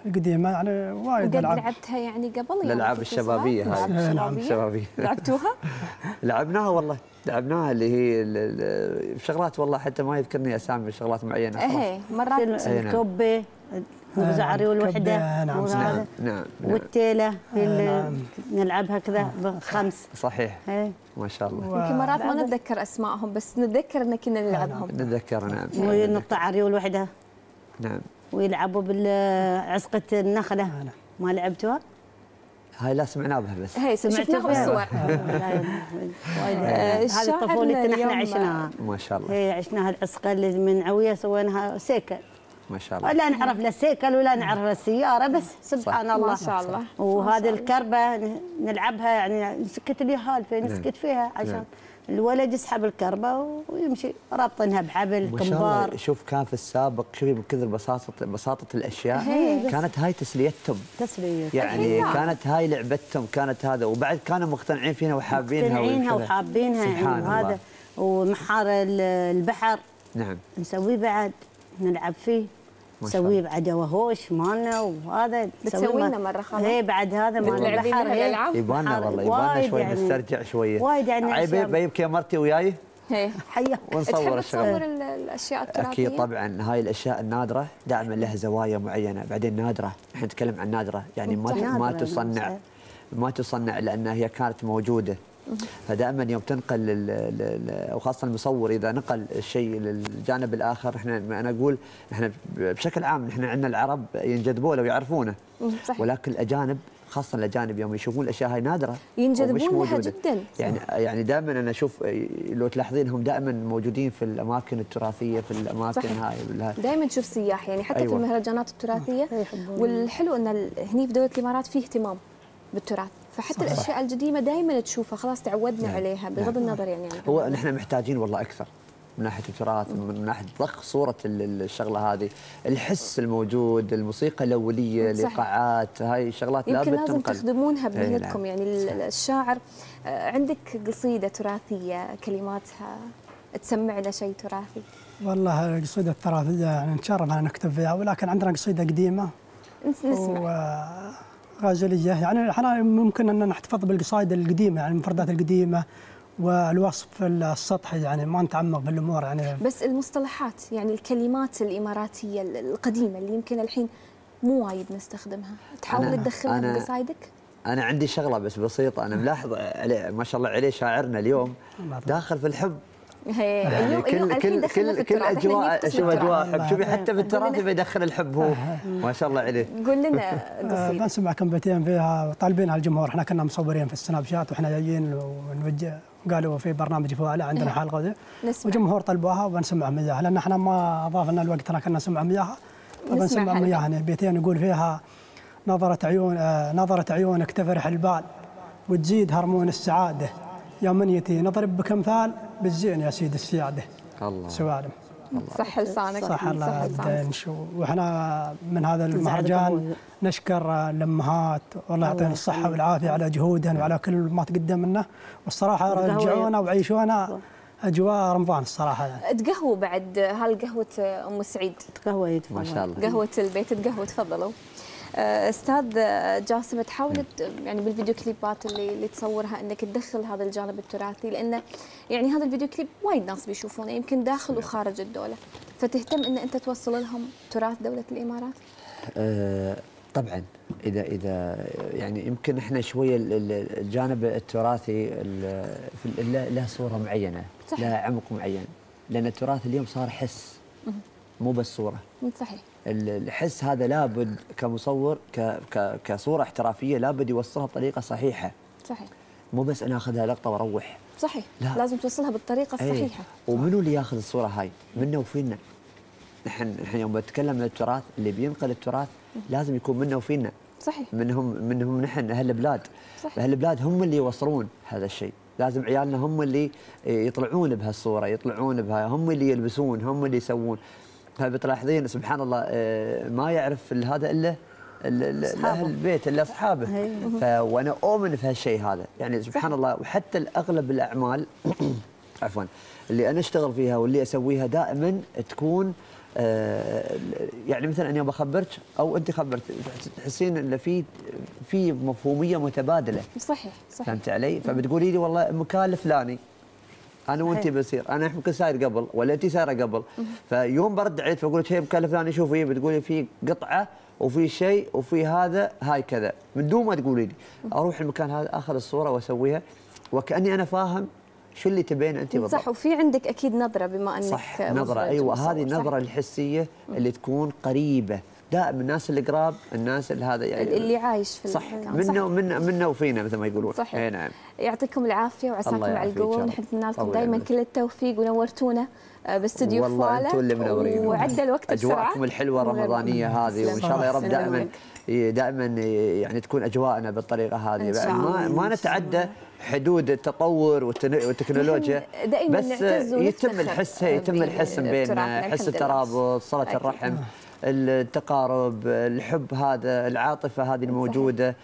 القديمه يعني وايد العاب. لعبتها يعني قبل الالعاب الشبابيه هاي؟ نعم الشبابيه. لعبتوها؟ لعبناها والله، لعبناها اللي هي الشغلات والله حتى ما يذكرني اسامي شغلات معينه. ايه مرات الكبه والزعري والوحده. نعم نعم. والتيله نلعبها كذا بخمس. صحيح. ايه ما شاء الله. يمكن مرات ما نتذكر اسمائهم بس نتذكر ان كنا نلعبهم. نتذكر نعم. والطعري والوحده. نعم. ويلعبوا بالعصقه النخله. ما لعبتوها؟ هاي لا سمعنا بها بس. هي سمعتوها بالصور. هذه طفولتنا احنا عشناها. ما شاء الله. هي عشناها العصقه اللي من عويه سويناها سيكل. ما شاء الله. ولا نعرف لا السيكل ولا نعرف السياره بس سبحان الله. ما شاء الله. وهذه الكربه نلعبها يعني نسكت لي هالفه نسكت فيها عشان الولد يسحب الكربه ويمشي رابطينها بحبل قنبار. شوف كان في السابق شوفي بكثر بساطه الاشياء كانت هاي تسليتهم يعني كانت هاي لعبتهم كانت هذا، وبعد كانوا مقتنعين فينا وحابينها يعني وهذا. ومحار البحر نعم نسويه بعد نلعب فيه، نسويه بعد وهوش مالنا وهذا بتسوي لنا مره خلاص. اي بعد هذا مال البحر يبانا والله يبانا شوي يعني نسترجع شويه وايد يعني. عيب بيبكي مرتي وياي حيا ونصور الشغل. تصور الاشياء التراثيه اكيد طبعا. هاي الاشياء النادره دائما لها زوايا معينه، بعدين نادره احنا نتكلم عن نادره يعني ما تصنع لان هي كانت موجوده. فدائما يوم تنقل وخاصه المصور اذا نقل الشيء للجانب الاخر، احنا انا اقول احنا بشكل عام احنا عندنا العرب ينجذبوا له ويعرفونه، ولكن الاجانب خاصه الاجانب يوم يشوفون الاشياء هاي نادره ينجذبون لها جدا يعني دائما انا اشوف لو تلاحظينهم دائما موجودين في الاماكن التراثيه في الاماكن هاي دائما تشوف سياح يعني حتى في المهرجانات التراثيه. والحلو ان هني في دوله الامارات في اهتمام بالتراث، فحتى الاشياء القديمه دائما تشوفها خلاص تعودنا عليها بغض النظر يعني هو نحن محتاجين والله اكثر من ناحيه التراث، من ناحيه ضخ صوره الشغله هذه، الحس الموجود، الموسيقى الاوليه، القاعات، هاي شغلات لابد تنقل. لازم تخدمونها بمهنتكم يعني. الشاعر عندك قصيده تراثيه كلماتها تسمعنا شيء تراثي؟ والله القصيده التراثيه يعني نتشرف انا نكتب فيها، ولكن عندنا قصيده قديمه نسمع غازليه يعني احنا ممكن ان نحتفظ بالقصائد القديمه يعني المفردات القديمه والوصف السطحي يعني ما نتعمق بالامور يعني. بس المصطلحات يعني الكلمات الاماراتيه القديمه اللي يمكن الحين مو وايد نستخدمها تحاول تدخلها بقصايدك؟ انا عندي شغله بس بسيطه، انا ملاحظ عليه ما شاء الله عليه شاعرنا اليوم داخل في الحب يعني كل اجواء شوف اجواء شوفي حتى بالتراث بيدخل الحب هو ما شاء الله عليه. قول لنا قصيده بسمع كم بيتين فيها طالبينها الجمهور، احنا كنا مصورين في السناب شات واحنا جايين ونوجه قالوا في برنامج فوالة عندنا حلقه ذي وجمهور طلبوها وبنسمعهم اياها، لان احنا ما اضاف لنا الوقت ترى كنا نسمعهم اياها، فبنسمعهم اياها بيتين يقول فيها نظرة عيونك تفرح البال وتزيد هرمون السعاده، يا منيتي نضرب بك امثال بالزين يا سيد السياده. الله سوالم صح لسانك صح الله يدينش. واحنا من هذا المهرجان نشكر الامهات والله يعطيهم الصحه والعافيه على جهودهم وعلى كل ما تقدم لنا، والصراحه رجعونا وعيشونا اجواء رمضان الصراحه. يعني تقهووا بعد هالقهوه ام سعيد تقهويت ما شاء الله قهوه البيت تقهووا تفضلوا. استاذ جاسم تحاول يعني بالفيديو كليبات اللي تصورها انك تدخل هذا الجانب التراثي، لانه يعني هذا الفيديو كليب وايد ناس بيشوفونه يمكن داخل وخارج الدوله، فتهتم ان انت توصل لهم تراث دوله الامارات؟ طبعا اذا يعني يمكن احنا شويه الجانب التراثي له صوره معينه له عمق معين، لان التراث اليوم صار حس مو بس صوره. صحيح الحس هذا لابد كمصور كصوره احترافيه لابد يوصلها بطريقه صحيحه. صحيح مو بس انا اخذها لقطه واروح. صحيح لا. لازم توصلها بالطريقه الصحيحه. ومنو اللي ياخذ الصوره هاي؟ منا وفينا. نحن يوم بنتكلم عن التراث اللي بينقل التراث لازم يكون منا وفينا. صحيح منهم نحن اهل البلاد. صحيح اهل البلاد هم اللي يوصلون هذا الشيء، لازم عيالنا هم اللي يطلعون بهالصوره، يطلعون بها، هم اللي يلبسون، هم اللي يسوون. فبتلاحظين سبحان الله ما يعرف هذا الا اهل البيت الا اصحابه، وانا اؤمن في هالشيء هذا، يعني سبحان الله. وحتى اغلب الاعمال عفوا اللي انا اشتغل فيها واللي اسويها دائما تكون يعني مثلا انا بخبرك او انت خبرت تحسين ان في مفهوميه متبادله. صحيح فهمت علي؟ فبتقولي لي والله مكان الفلاني انا وانت بنصير، انا يمكن ساير قبل ولا انت سايره قبل، فيوم برد عليك فاقول لك هي مكلف ثاني شوفي، بتقولي في قطعه وفي شيء وفي هذا هاي كذا من دون ما تقولي لي، اروح المكان هذا اخذ الصوره واسويها وكاني انا فاهم شو اللي تبين انت بالضبط. صح وفي عندك اكيد نظره بما انك صح نظره. ايوه هذه النظره الحسيه اللي تكون قريبه دائما، الناس اللي قراب الناس اللي هذا يعني اللي عايش في صح منا وفينا مثل ما يقولون. اي نعم يعطيكم العافيه وعساكم على القوه، نحن نتمنى لكم دائما كل التوفيق ونورتونا باستديو فوالة. والله انتم اللي منورين وعدى الوقت بسرعه. اجواءكم الحلوه الرمضانيه هذه، وان شاء الله يا رب دائما يعني تكون اجواءنا بالطريقه هذه، ما نتعدى حدود التطور والتكنولوجيا، بس يتم الحس بين حس الترابط، صله الرحم، التقارب، الحب هذا، العاطفة هذه الموجودة.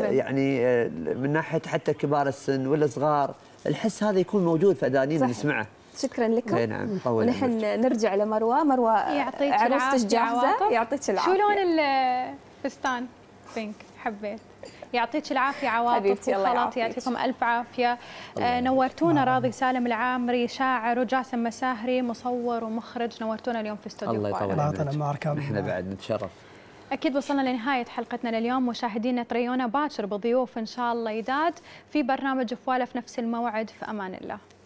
يعني من ناحية حتى كبار السن والصغار الحس هذا يكون موجود في أذانينا نسمعه. شكرا لكم. نعم ونحن نرجع لمروة. مروة عروستك جاهزة يعطيك العافية. شو لون الفستان؟ بينك حبيت. يعطيك العافية عواطف وخلاط، يعطيكم ألف عافية. نورتونا راضي سالم العامري شاعر، وجاسم مساهري مصور ومخرج، نورتونا اليوم في استوديو. الله يطول عمرك. نحن بعد نتشرف. أكيد وصلنا لنهاية حلقتنا لليوم، مشاهدينا تريونا باكر بضيوف إن شاء الله يداد في برنامج فوالة في نفس الموعد. في أمان الله.